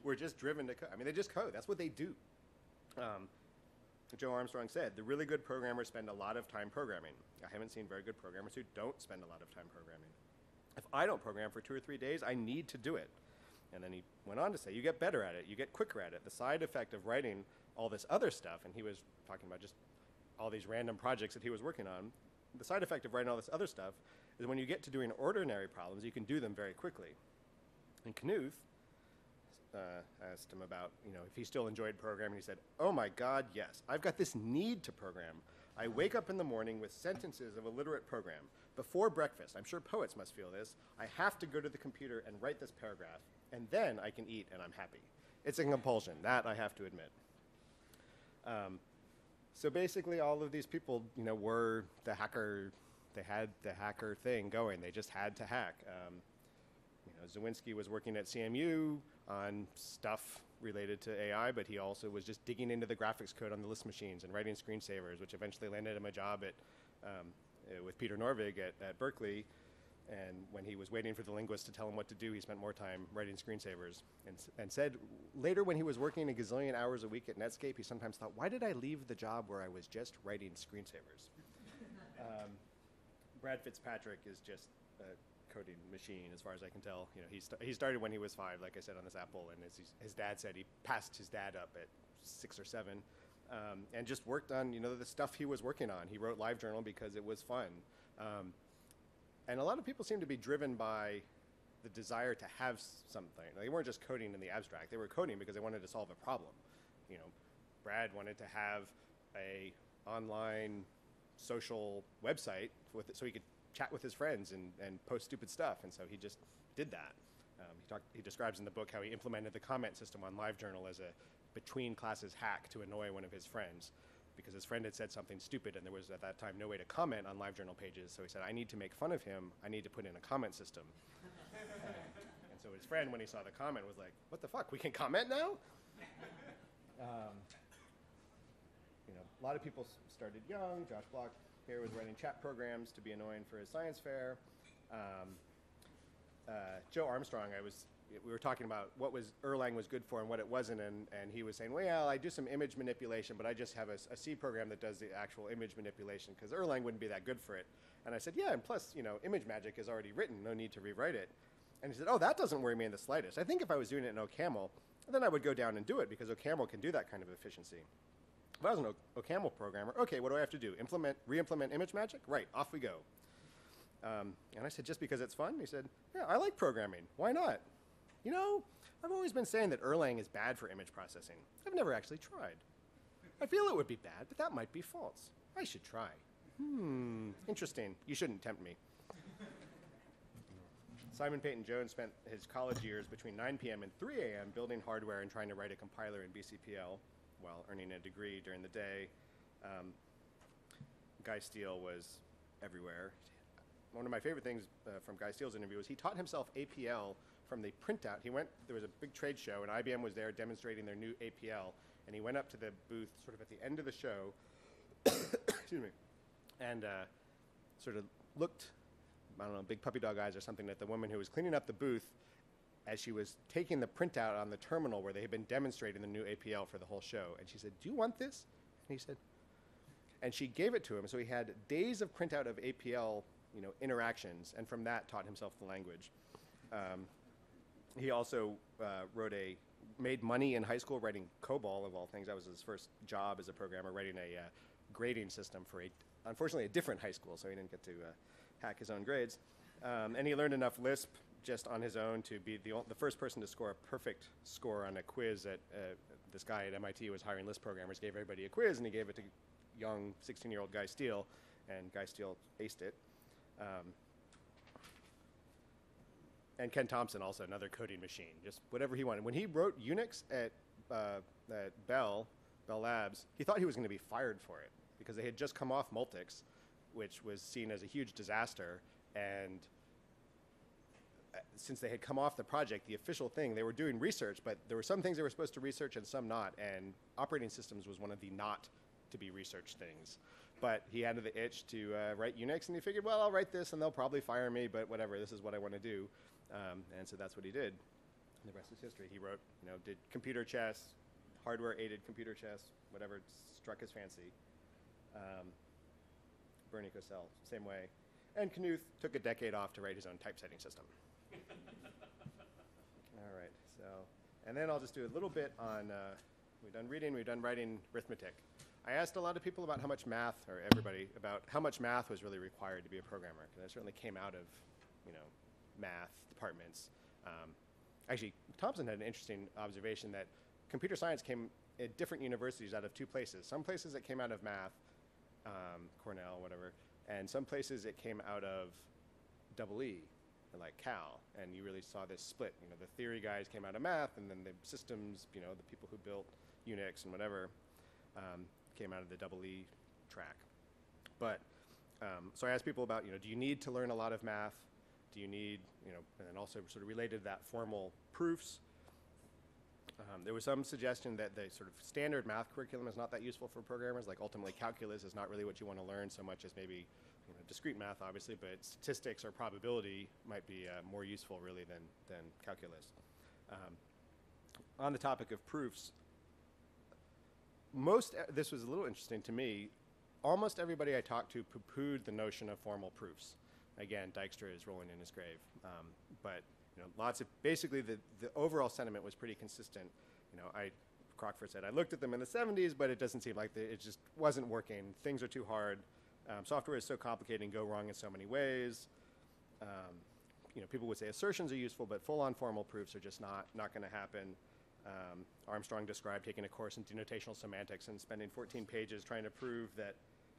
were just driven to code. I mean, they just code. That's what they do. Um, Joe Armstrong said, the really good programmers spend a lot of time programming. I haven't seen very good programmers who don't spend a lot of time programming. If I don't program for two or three days, I need to do it. And then he went on to say, you get better at it, you get quicker at it. The side effect of writing all this other stuff, and he was talking about just all these random projects that he was working on, the side effect of writing all this other stuff is when you get to doing ordinary problems, you can do them very quickly. And Knuth, uh, I asked him about, you know, if he still enjoyed programming. He said, oh my God, yes. I've got this need to program. I wake up in the morning with sentences of a literate program. Before breakfast, I'm sure poets must feel this, I have to go to the computer and write this paragraph, and then I can eat and I'm happy. It's a compulsion, that I have to admit. Um, so basically all of these people, you know, were the hacker, they had the hacker thing going, they just had to hack. Um, you know, Zawinski was working at C M U on stuff related to A I, but he also was just digging into the graphics code on the Lisp machines and writing screensavers, which eventually landed him a job at, um, with Peter Norvig at, at Berkeley. And when he was waiting for the linguist to tell him what to do, he spent more time writing screensavers. And, and said later when he was working a gazillion hours a week at Netscape, he sometimes thought, why did I leave the job where I was just writing screensavers? um, Brad Fitzpatrick is just a coding machine as far as I can tell. You know, he, st he started when he was five, like I said, on this Apple. And as his, his dad said, he passed his dad up at six or seven. Um, and just worked on, you know, the stuff he was working on. He wrote LiveJournal because it was fun. Um, And a lot of people seem to be driven by the desire to have something. They weren't just coding in the abstract. They were coding because they wanted to solve a problem. You know, Brad wanted to have a online social website with, so he could chat with his friends and, and post stupid stuff. And so he just did that. Um, he, talked, he describes in the book how he implemented the comment system on LiveJournal as a between classes hack to annoy one of his friends, because his friend had said something stupid and there was at that time no way to comment on LiveJournal pages. So he said, I need to make fun of him. I need to put in a comment system. uh, and so his friend, when he saw the comment, was like, what the fuck, we can comment now? um, you know, a lot of people started young. Josh Bloch here was writing chat programs to be annoying for his science fair. Um, uh, Joe Armstrong, I was, we were talking about what was Erlang was good for and what it wasn't, and, and he was saying, well, I do some image manipulation, but I just have a, a C program that does the actual image manipulation because Erlang wouldn't be that good for it. And I said, yeah, and plus, you know, image magic is already written. No need to rewrite it. And he said, oh, that doesn't worry me in the slightest. I think if I was doing it in OCaml, then I would go down and do it because OCaml can do that kind of efficiency. If I was an OCaml programmer, okay, what do I have to do? Implement, re-implement image magic? Right, off we go. Um, and I said, just because it's fun? He said, yeah, I like programming. Why not? You know, I've always been saying that Erlang is bad for image processing. I've never actually tried. I feel it would be bad, but that might be false. I should try. Hmm, interesting. You shouldn't tempt me. Simon Peyton Jones spent his college years between nine p m and three a m building hardware and trying to write a compiler in B C P L while earning a degree during the day. Um, Guy Steele was everywhere. One of my favorite things uh, from Guy Steele's interview was he taught himself A P L from the printout. He went, there was a big trade show, and I B M was there demonstrating their new A P L, and he went up to the booth sort of at the end of the show, excuse me, and uh, sort of looked, I don't know, big puppy dog eyes or something at the woman who was cleaning up the booth as she was taking the printout on the terminal where they had been demonstrating the new A P L for the whole show. And she said, do you want this? And he said, and she gave it to him. So he had days of printout of A P L, you know, interactions, and from that taught himself the language. Um, he also uh, wrote a, made money in high school writing COBOL, of all things. That was his first job as a programmer, writing a uh, grading system for a, unfortunately, a different high school, so he didn't get to uh, hack his own grades. Um, and he learned enough Lisp just on his own to be the, the first person to score a perfect score on a quiz at, uh, this guy at M I T was hiring Lisp programmers, gave everybody a quiz, and he gave it to young sixteen-year-old Guy Steele, and Guy Steele aced it. Um, and Ken Thompson, also another coding machine, just whatever he wanted. When he wrote Unix at, uh, at Bell, Bell Labs, he thought he was going to be fired for it because they had just come off Multics, which was seen as a huge disaster. And uh, since they had come off the project, the official thing, they were doing research, but there were some things they were supposed to research and some not. And operating systems was one of the not to be researched things. But he had the itch to uh, write Unix, and he figured, well, I'll write this, and they'll probably fire me, but whatever, this is what I want to do. Um, and so that's what he did. And the rest is history. He wrote, you know, did computer chess, hardware-aided computer chess, whatever struck his fancy. Um, Bernie Cosell, same way. And Knuth took a decade off to write his own typesetting system. All right, so, and then I'll just do a little bit on, uh, we've done reading, we've done writing, arithmetic. I asked a lot of people about how much math, or everybody, about how much math was really required to be a programmer. And that certainly came out of, you know, math departments. Um, actually, Thompson had an interesting observation that computer science came at different universities out of two places. Some places it came out of math, um, Cornell, whatever, and some places it came out of double E, like Cal. And you really saw this split. You know, the theory guys came out of math, and then the systems, you know, the people who built Unix and whatever, um, came out of the double E track. But, um, so I asked people about, you know, do you need to learn a lot of math? Do you need, you know, and then also sort of related to that, formal proofs. Um, there was some suggestion that the sort of standard math curriculum is not that useful for programmers, like ultimately calculus is not really what you want to learn so much as maybe, you know, discrete math, obviously, but statistics or probability might be uh, more useful really than, than calculus. Um, on the topic of proofs, Most, uh, this was a little interesting to me, almost everybody I talked to poo-pooed the notion of formal proofs. Again, Dijkstra is rolling in his grave. Um, but you know, lots of, basically the, the overall sentiment was pretty consistent. You know, I, Crockford said, I looked at them in the seventies, but it doesn't seem like, the, it just wasn't working. Things are too hard. Um, software is so complicated and go wrong in so many ways. Um, you know, people would say assertions are useful, but full-on formal proofs are just not, not gonna happen. Um, Armstrong described taking a course in denotational semantics and spending fourteen pages trying to prove that,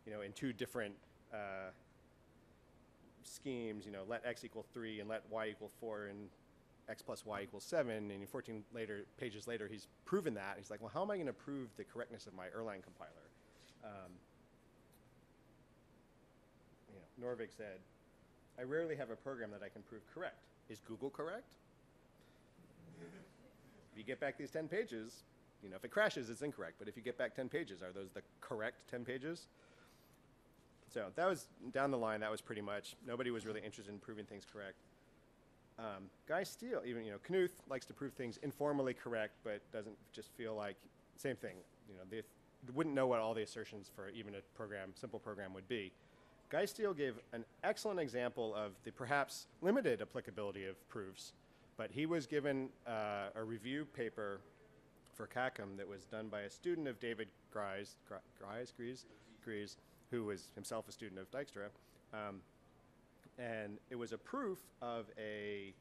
you know, in two different uh, schemes, you know, let x equal three and let y equal four and x plus y equals seven, and fourteen later, pages later, he's proven that. He's like, well, how am I going to prove the correctness of my Erlang compiler? Um, you know, Norvig said, I rarely have a program that I can prove correct. Is Google correct? If you get back these ten pages, you know, if it crashes, it's incorrect. But if you get back ten pages, are those the correct ten pages? So that was down the line. That was pretty much nobody was really interested in proving things correct. Um, Guy Steele, even you know, Knuth likes to prove things informally correct, but doesn't just feel like same thing. You know, they, they wouldn't know what all the assertions for even a program, simple program, would be. Guy Steele gave an excellent example of the perhaps limited applicability of proofs, but he was given uh, a review paper for C A C M that was done by a student of David Gries, Gries, Gries, Gries who was himself a student of Dijkstra, um, and it was a proof of a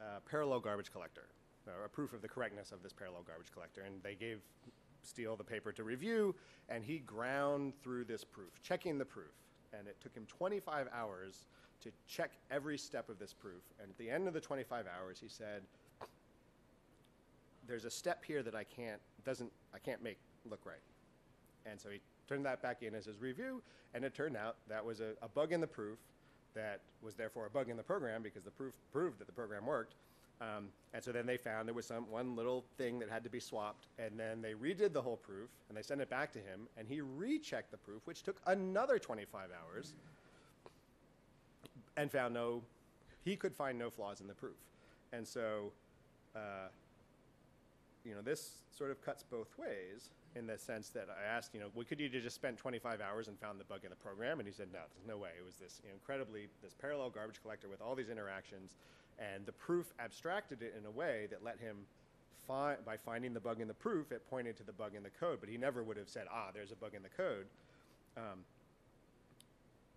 uh, parallel garbage collector, or a proof of the correctness of this parallel garbage collector, and they gave Steele the paper to review, and he ground through this proof, checking the proof, and it took him twenty-five hours to check every step of this proof, and at the end of the twenty-five hours, he said, there's a step here that I can't, doesn't, I can't make look right. And so he turned that back in as his review, and it turned out that was a, a bug in the proof that was therefore a bug in the program because the proof proved that the program worked. Um, and so then they found there was some one little thing that had to be swapped, and then they redid the whole proof, and they sent it back to him, and he rechecked the proof, which took another twenty-five hours, and found no, he could find no flaws in the proof. And so, uh, you know, this sort of cuts both ways in the sense that I asked, you know, well, could you just spend twenty-five hours and found the bug in the program? And he said, no, there's no way. It was this you know, incredibly, this parallel garbage collector with all these interactions, and the proof abstracted it in a way that let him, fi by finding the bug in the proof, it pointed to the bug in the code, but he never would have said, ah, there's a bug in the code. Um,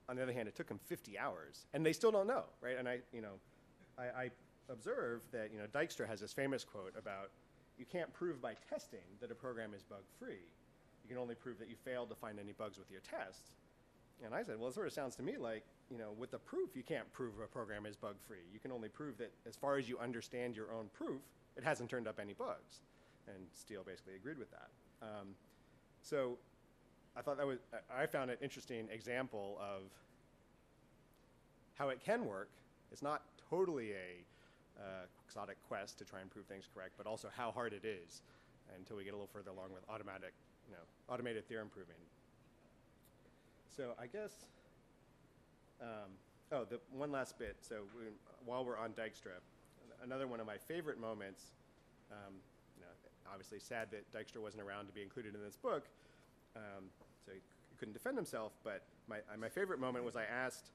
on the other hand, it took him fifty hours, and they still don't know, right? And I, you know, I, I observe that, you know, Dijkstra has this famous quote about, you can't prove by testing that a program is bug-free. You can only prove that you failed to find any bugs with your tests. And I said, well, it sort of sounds to me like, you know, with the proof, you can't prove a program is bug-free. You can only prove that as far as you understand your own proof, it hasn't turned up any bugs. And Steele basically agreed with that. Um, so I thought that was, I found an interesting example of how it can work. It's not totally a Uh, exotic quest to try and prove things correct, but also how hard it is until we get a little further along with automatic, you know, automated theorem proving. So I guess, um, oh, the one last bit. So we, while we're on Dijkstra, another one of my favorite moments, um, you know, obviously sad that Dijkstra wasn't around to be included in this book, um, so he couldn't defend himself, but my, uh, my favorite moment was I asked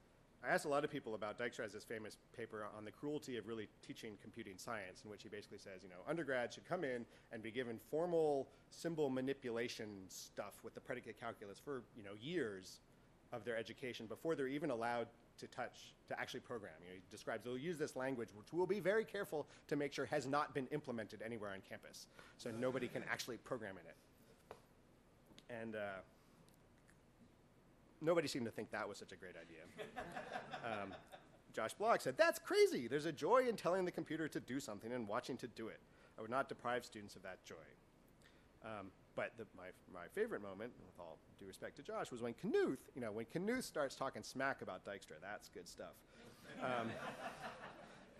I asked a lot of people about Dijkstra has this famous paper on the cruelty of really teaching computing science, in which he basically says, you know, undergrads should come in and be given formal symbol manipulation stuff with the predicate calculus for, you know, years of their education before they're even allowed to touch, to actually program. You know, he describes, they'll use this language, which we'll be very careful to make sure has not been implemented anywhere on campus, so nobody can actually program in it. And, uh, nobody seemed to think that was such a great idea. um, Josh Bloch said, that's crazy. There's a joy in telling the computer to do something and watching to do it. I would not deprive students of that joy. Um, but the, my, my favorite moment, with all due respect to Josh, was when Knuth, you know, when Knuth starts talking smack about Dijkstra. That's good stuff.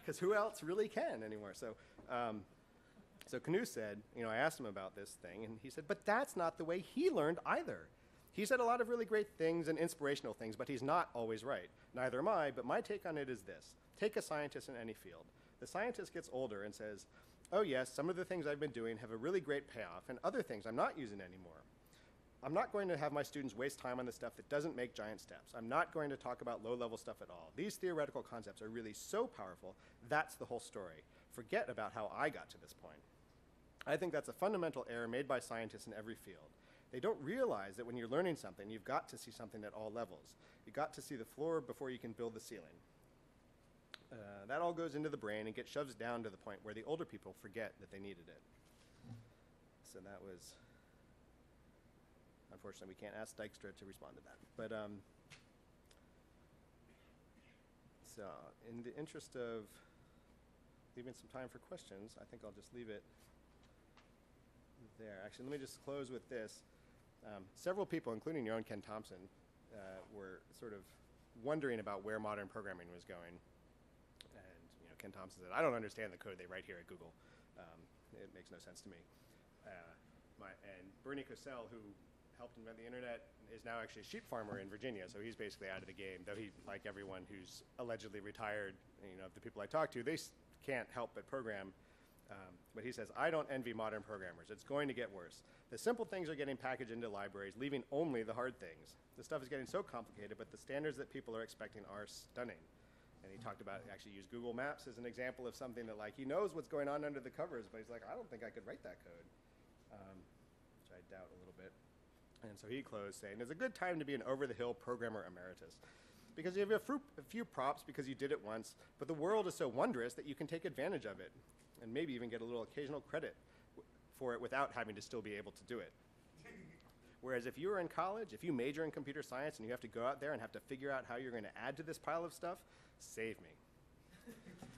Because um, who else really can anymore? So, um, so Knuth said, you know, I asked him about this thing, and he said, but that's not the way he learned either. He said a lot of really great things and inspirational things, but he's not always right. Neither am I, but my take on it is this. Take a scientist in any field. The scientist gets older and says, oh yes, some of the things I've been doing have a really great payoff, and other things I'm not using anymore. I'm not going to have my students waste time on the stuff that doesn't make giant steps. I'm not going to talk about low-level stuff at all. These theoretical concepts are really so powerful, that's the whole story. Forget about how I got to this point. I think that's a fundamental error made by scientists in every field. They don't realize that when you're learning something, you've got to see something at all levels. You've got to see the floor before you can build the ceiling. Uh, that all goes into the brain and gets shoved down to the point where the older people forget that they needed it. So that was, unfortunately, we can't ask Dijkstra to respond to that. But um, so in the interest of leaving some time for questions, I think I'll just leave it there. Actually, let me just close with this. Um, several people, including your own Ken Thompson, uh, were sort of wondering about where modern programming was going. And you know, Ken Thompson said, I don't understand the code they write here at Google. Um, it makes no sense to me. Uh, my, and Bernie Cosell, who helped invent the internet, is now actually a sheep farmer in Virginia, so he's basically out of the game, though he, like everyone who's allegedly retired, you know, of the people I talked to, they can't help but program. Um, but he says, I don't envy modern programmers. It's going to get worse. The simple things are getting packaged into libraries, leaving only the hard things. The stuff is getting so complicated, but the standards that people are expecting are stunning. And he talked about, actually used Google Maps as an example of something that, like, he knows what's going on under the covers, but he's like, I don't think I could write that code, um, which I doubt a little bit. And so he closed saying, it's a good time to be an over-the-hill programmer emeritus. Because you have a few props because you did it once, but the world is so wondrous that you can take advantage of it and maybe even get a little occasional credit w for it without having to still be able to do it. Whereas if you were in college, if you major in computer science and you have to go out there and have to figure out how you're going to add to this pile of stuff, save me.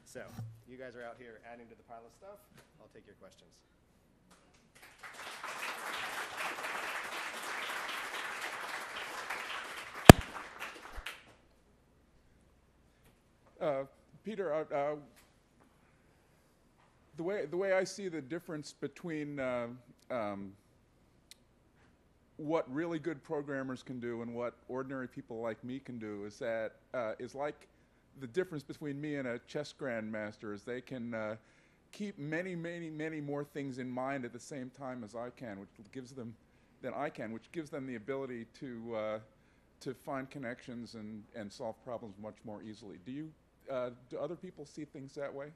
So you guys are out here adding to the pile of stuff. I'll take your questions. Uh, Peter, uh, uh, the way the way I see the difference between uh, um, what really good programmers can do and what ordinary people like me can do is that uh, is like the difference between me and a chess grandmaster is they can uh, keep many, many, many more things in mind at the same time as I can, which gives them than I can, which gives them the ability to uh, to find connections and and solve problems much more easily. Do you? Uh, do other people see things that way?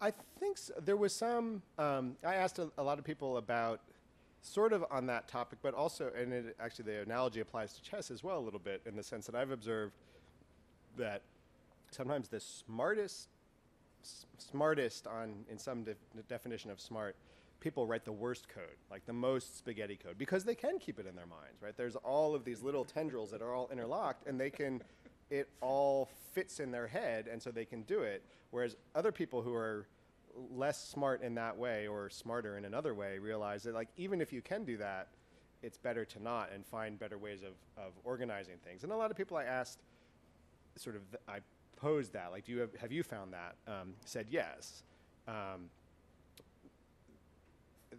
I think so. There was some, um, I asked a, a lot of people about sort of on that topic, but also, and it actually the analogy applies to chess as well a little bit in the sense that I've observed that sometimes the smartest, s smartest on, in some de definition of smart, people write the worst code, like the most spaghetti code, because they can keep it in their minds, right? There's all of these little tendrils that are all interlocked and they can, it all fits in their head, and so they can do it. Whereas other people who are less smart in that way or smarter in another way realize that, like, even if you can do that, it's better to not and find better ways of, of organizing things. And a lot of people I asked, sort of, th I posed that, like, do you have, have you found that? Um, said yes. Um,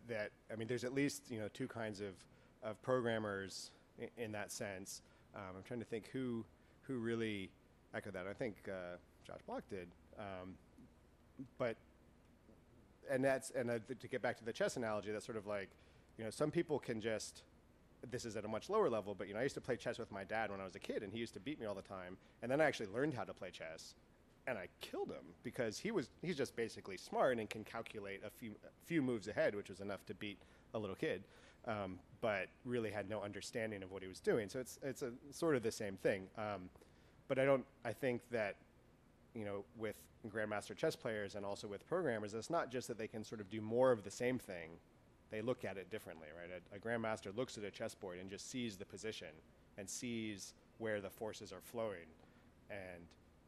that, I mean, there's at least, you know, two kinds of, of programmers i- in that sense. Um, I'm trying to think who, who really echoed that. I think uh, Josh Bloch did, um, but and that's and uh, th to get back to the chess analogy, that's sort of like, you know, some people can just, this is at a much lower level, but, you know, I used to play chess with my dad when I was a kid, and he used to beat me all the time, and then I actually learned how to play chess, and I killed him because he was he's just basically smart and can calculate a few a few moves ahead, which was enough to beat a little kid. Um, but really had no understanding of what he was doing. So it's it's a, sort of the same thing. Um, but I don't, I think that, you know, with grandmaster chess players and also with programmers, it's not just that they can sort of do more of the same thing. They look at it differently, right? A, a grandmaster looks at a chessboard and just sees the position and sees where the forces are flowing. And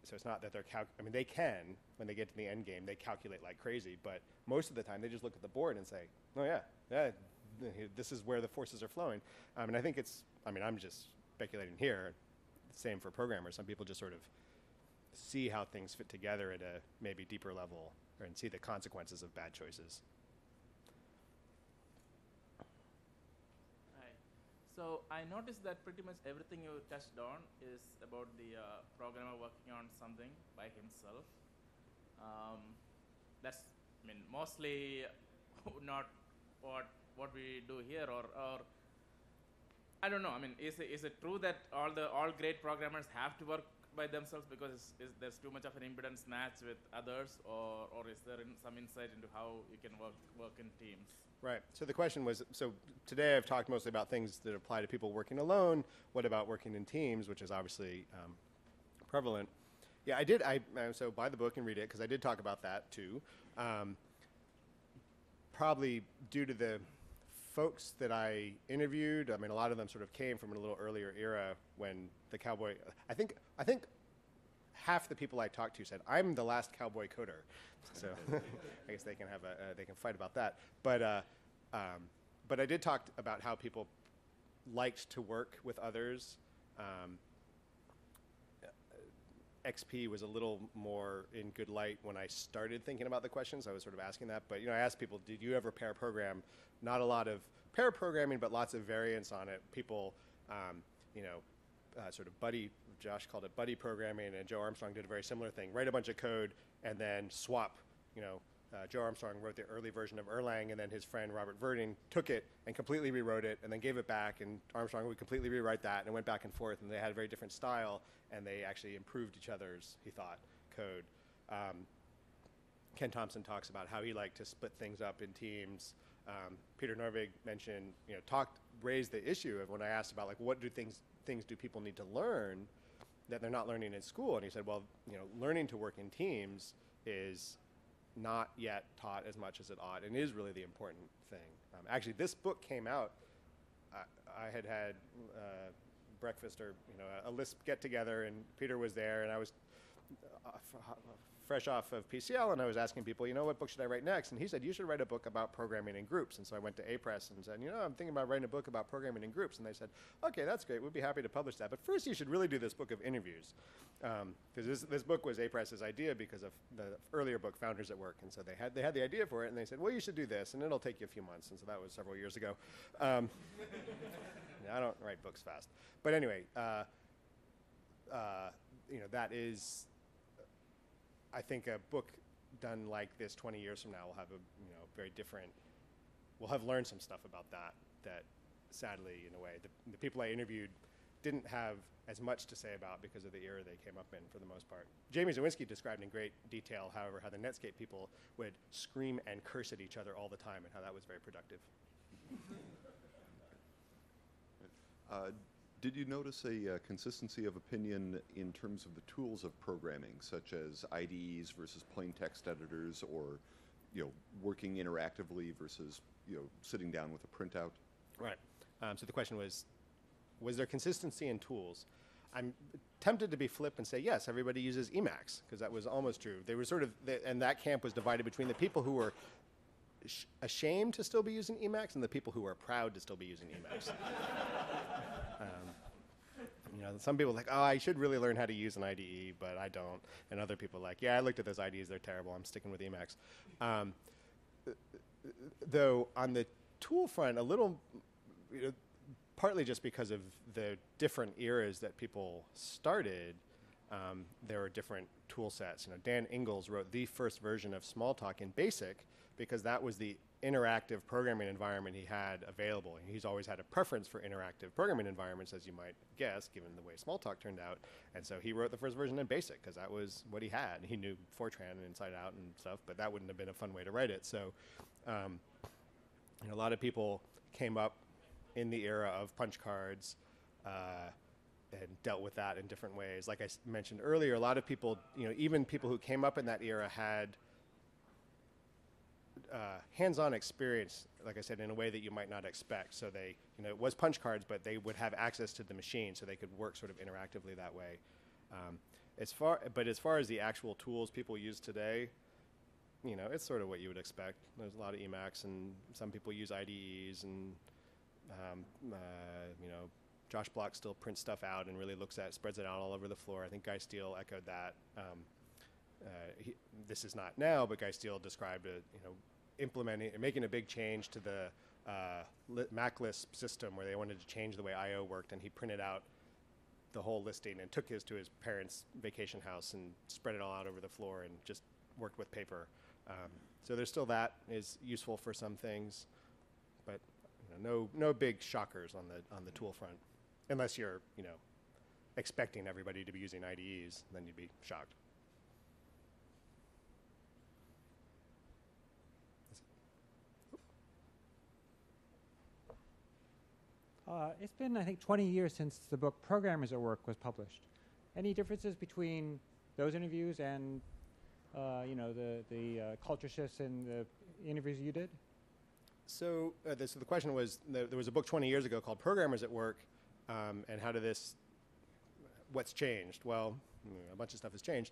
so it's not that they're, calc I mean, they can, when they get to the end game, they calculate like crazy. But most of the time, they just look at the board and say, oh, yeah, yeah. This is where the forces are flowing. Um, and I think it's, I mean, I'm just speculating here. Same for programmers. Some people just sort of see how things fit together at a maybe deeper level or, and see the consequences of bad choices. Hi. So I noticed that pretty much everything you touched on is about the uh, programmer working on something by himself. Um, that's, I mean, mostly not what what we do here, or, or I don't know. I mean, is it, is it true that all the all great programmers have to work by themselves because it's, it's, there's too much of an impedance match with others, or or is there in some insight into how you can work work in teams? Right. So the question was, so today I've talked mostly about things that apply to people working alone. What about working in teams, which is obviously um, prevalent? Yeah, I did. I uh, so buy the book and read it because I did talk about that too. Um, probably due to the folks that I interviewed, I mean, a lot of them sort of came from a little earlier era when the cowboy, I think I think half the people I talked to said, I'm the last cowboy coder. So I guess they can have a, uh, they can fight about that. But, uh, um, but I did talk about how people liked to work with others. Um, X P was a little more in good light when I started thinking about the questions. I was sort of asking that, but, you know, I asked people, did you ever pair program? Not a lot of pair programming, but lots of variants on it. People, um, you know, uh, sort of buddy, Josh called it buddy programming, and Joe Armstrong did a very similar thing. Write a bunch of code and then swap, you know, Uh, Joe Armstrong wrote the early version of Erlang, and then his friend Robert Verding took it and completely rewrote it and then gave it back, and Armstrong would completely rewrite that, and it went back and forth, and they had a very different style, and they actually improved each other's, he thought, code. Um, Ken Thompson talks about how he liked to split things up in teams. Um, Peter Norvig mentioned, you know, talked, raised the issue of when I asked about, like, what do things, things do people need to learn that they're not learning in school? And he said, well, you know, learning to work in teams is not yet taught as much as it ought, and is really the important thing. Um, actually, this book came out. I, I had had uh, breakfast or you know a, a Lisp get together, and Peter was there, and I was uh, fresh off of P C L, and I was asking people, you know, what book should I write next? And he said, you should write a book about programming in groups. And so I went to Apress and said, you know, I'm thinking about writing a book about programming in groups. And they said, okay, that's great. We'd be happy to publish that, but first you should really do this book of interviews. Um, because this, this book was Apress's idea because of the earlier book, Founders at Work, and so they had they had the idea for it, and they said, well, you should do this, and it'll take you a few months, and so that was several years ago. Um, I don't write books fast, but anyway, uh, uh, you know, that is, I think a book done like this twenty years from now will have a you know very different, we'll have learned some stuff about that that sadly, in a way, the, the people I interviewed didn't have as much to say about because of the era they came up in for the most part. Jamie Zawinski described in great detail, however, how the Netscape people would scream and curse at each other all the time and how that was very productive. uh, did you notice a uh, consistency of opinion in terms of the tools of programming, such as I D Es versus plain text editors, or you know, working interactively versus you know, sitting down with a printout? Right. Um, so the question was, was there consistency in tools? I'm tempted to be flip and say, yes, everybody uses Emacs, because that was almost true. They were sort of, th and that camp was divided between the people who were sh ashamed to still be using Emacs and the people who were proud to still be using Emacs. um, you know, some people are like, oh, I should really learn how to use an I D E, but I don't. And other people are like, yeah, I looked at those I D Es, they're terrible, I'm sticking with Emacs. Um, though on the tool front, a little, you know, partly just because of the different eras that people started, um, there were different tool sets. You know, Dan Ingalls wrote the first version of Smalltalk in BASIC because that was the interactive programming environment he had available. And he's always had a preference for interactive programming environments, as you might guess, given the way Smalltalk turned out. And so he wrote the first version in BASIC because that was what he had. He knew Fortran inside out and stuff, but that wouldn't have been a fun way to write it. So um, you know, a lot of people came up in the era of punch cards uh, and dealt with that in different ways. Like I s mentioned earlier, a lot of people, you know, even people who came up in that era had uh, hands-on experience, like I said, in a way that you might not expect. So they, you know, it was punch cards, but they would have access to the machine, so they could work sort of interactively that way. Um, as far, but as far as the actual tools people use today, you know, it's sort of what you would expect. There's a lot of Emacs, and some people use I D Es, and Um, uh, you know, Josh Bloch still prints stuff out and really looks at it, spreads it out all over the floor. I think Guy Steele echoed that. Um, uh, he, this is not now, but Guy Steele described, a, you know, implementing, making a big change to the uh, Mac Lisp system where they wanted to change the way I O worked, and he printed out the whole listing and took his to his parents' vacation house and spread it all out over the floor and just worked with paper. Um, so there's still that is useful for some things, but No, no big shockers on the on the tool front, unless you're you know expecting everybody to be using I D Es, then you'd be shocked. Uh, it's been, I think, twenty years since the book Programmers at Work was published. Any differences between those interviews and uh, you know the the uh, culture shifts in the interviews you did? So, uh, the, so the question was, th there was a book twenty years ago called Programmers at Work, um, and how did this, what's changed? Well, you know, a bunch of stuff has changed.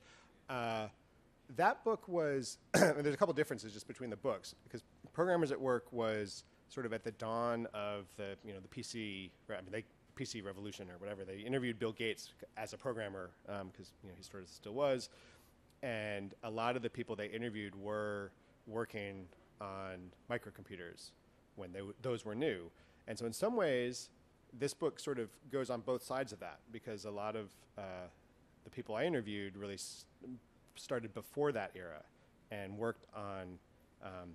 Uh, that book was, and there's a couple differences just between the books, because Programmers at Work was sort of at the dawn of the, you know, the P C, I mean, they, P C revolution or whatever. They interviewed Bill Gates as a programmer, because um, you know, he sort of still was, and a lot of the people they interviewed were working on microcomputers when they w those were new. And so in some ways, this book sort of goes on both sides of that, because a lot of uh, the people I interviewed really s started before that era and worked on um,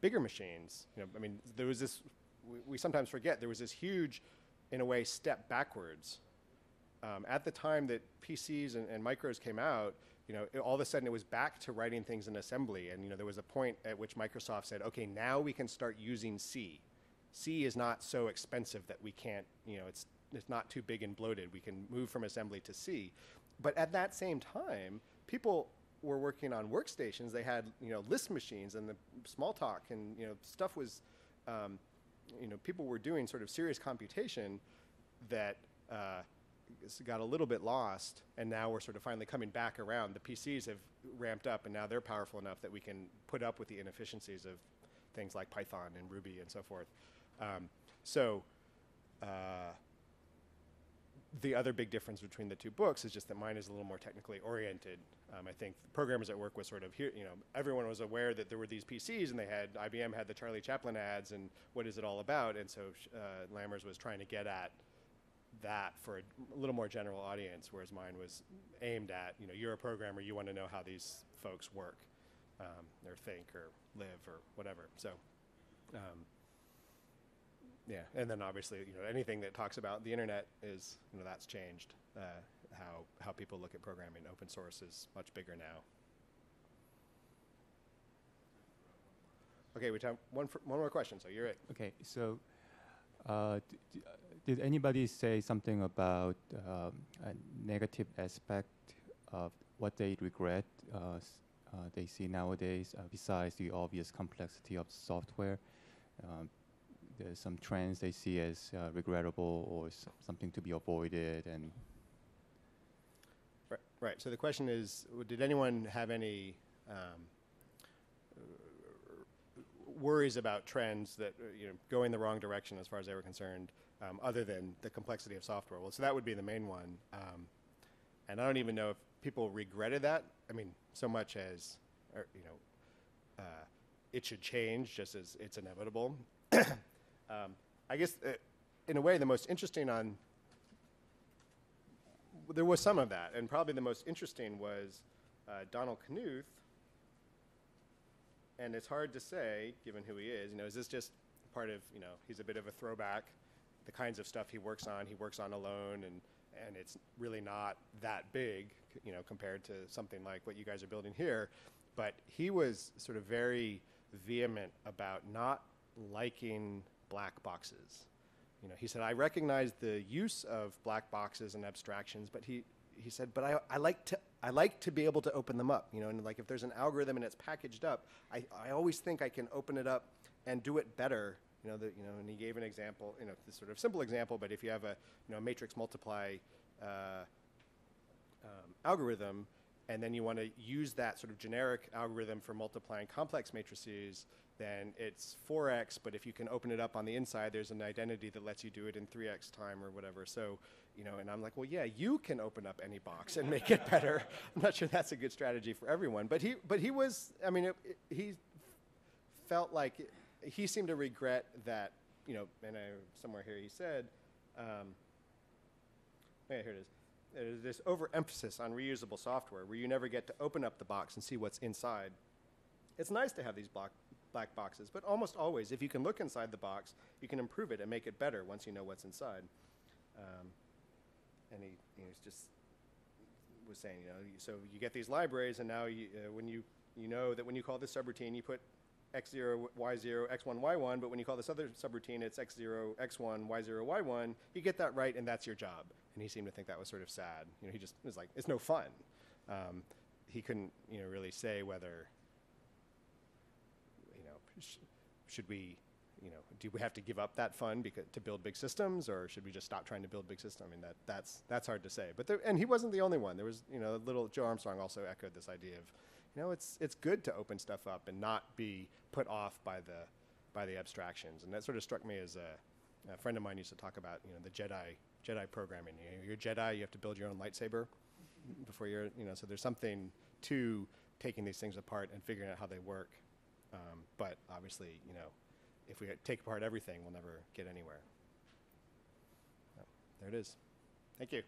bigger machines. You know, I mean, there was this, we, we sometimes forget, there was this huge, in a way, step backwards. Um, at the time that P Cs and, and micros came out, you know, it, all of a sudden it was back to writing things in assembly. And, you know, there was a point at which Microsoft said, okay, now we can start using C. C is not so expensive that we can't, you know, it's, it's not too big and bloated. We can move from assembly to C. But at that same time, people were working on workstations. They had, you know, Lisp machines and the Smalltalk and, you know, stuff was, um, you know, people were doing sort of serious computation that uh, got a little bit lost, and now we're sort of finally coming back around. The P Cs have ramped up, and now they're powerful enough that we can put up with the inefficiencies of things like Python and Ruby and so forth. Um, so uh, the other big difference between the two books is just that mine is a little more technically oriented. Um, I think the programmers at work was sort of here, you know, everyone was aware that there were these P Cs, and they had, I B M had the Charlie Chaplin ads, and what is it all about? And so sh uh, Lammers was trying to get at that for a, a little more general audience, whereas mine was aimed at, you know, you're a programmer, you want to know how these folks work, um, or think, or live, or whatever. So, um, yeah, and then obviously, you know, anything that talks about the internet is, you know, that's changed. Uh, how how people look at programming, open source is much bigger now. Okay, we have one for one more question. So you're it. Okay, so. Uh, did anybody say something about um, a negative aspect of what they regret uh, s uh, they see nowadays, uh, besides the obvious complexity of software? Um, there's some trends they see as uh, regrettable or s something to be avoided. And right, right. So the question is, did anyone have any um, worries about trends that uh, you know, go in the wrong direction as far as they were concerned, um, other than the complexity of software? Well, so that would be the main one. Um, and I don't even know if people regretted that. I mean, so much as, or, you know, uh, it should change just as it's inevitable. um, I guess, uh, in a way, the most interesting on, there was some of that, and probably the most interesting was uh, Donald Knuth. And it's hard to say, given who he is, you know, is this just part of, you know, he's a bit of a throwback, the kinds of stuff he works on, he works on alone, and, and it's really not that big, you know, compared to something like what you guys are building here. But he was sort of very vehement about not liking black boxes. You know, he said, I recognize the use of black boxes and abstractions, but he, he said, but I, I like to, I like to be able to open them up, you know, and like if there's an algorithm and it's packaged up, I, I always think I can open it up and do it better, you know, the, you know, and he gave an example, you know, this sort of simple example, but if you have a, you know, matrix multiply uh, um, algorithm, and then you want to use that sort of generic algorithm for multiplying complex matrices, then it's four x, but if you can open it up on the inside, there's an identity that lets you do it in three x time or whatever. So, you know, and I'm like, well, yeah, you can open up any box and make it better. I'm not sure that's a good strategy for everyone. But he, but he was, I mean, it, it, he felt like it, he seemed to regret that, you know, and I, somewhere here he said, um, yeah, here it is. There's this overemphasis on reusable software where you never get to open up the box and see what's inside. It's nice to have these block black boxes, but almost always, if you can look inside the box, you can improve it and make it better once you know what's inside. Um, and he, he was just was saying, you know, so you get these libraries, and now you, uh, when you, you know that when you call this subroutine, you put x zero, y zero, x one, y one, but when you call this other subroutine, it's x zero, x one, y zero, y one. You get that right, and that's your job. And he seemed to think that was sort of sad. You know, he just was like, it's no fun. Um, he couldn't, you know, really say whether, you know, sh should we, you know, do we have to give up that fun because to build big systems, or should we just stop trying to build big systems? I mean, that that's that's hard to say. But there, and he wasn't the only one. There was, you know, little Joe Armstrong also echoed this idea of, you know, it's it's good to open stuff up and not be put off by the by the abstractions. And that sort of struck me as a, a friend of mine used to talk about, you know, the Jedi. Jedi programming. You know, you're Jedi, you have to build your own lightsaber before you're, you know, so there's something to taking these things apart and figuring out how they work. Um, but obviously, you know, if we take apart everything, we'll never get anywhere. Oh, there it is. Thank you.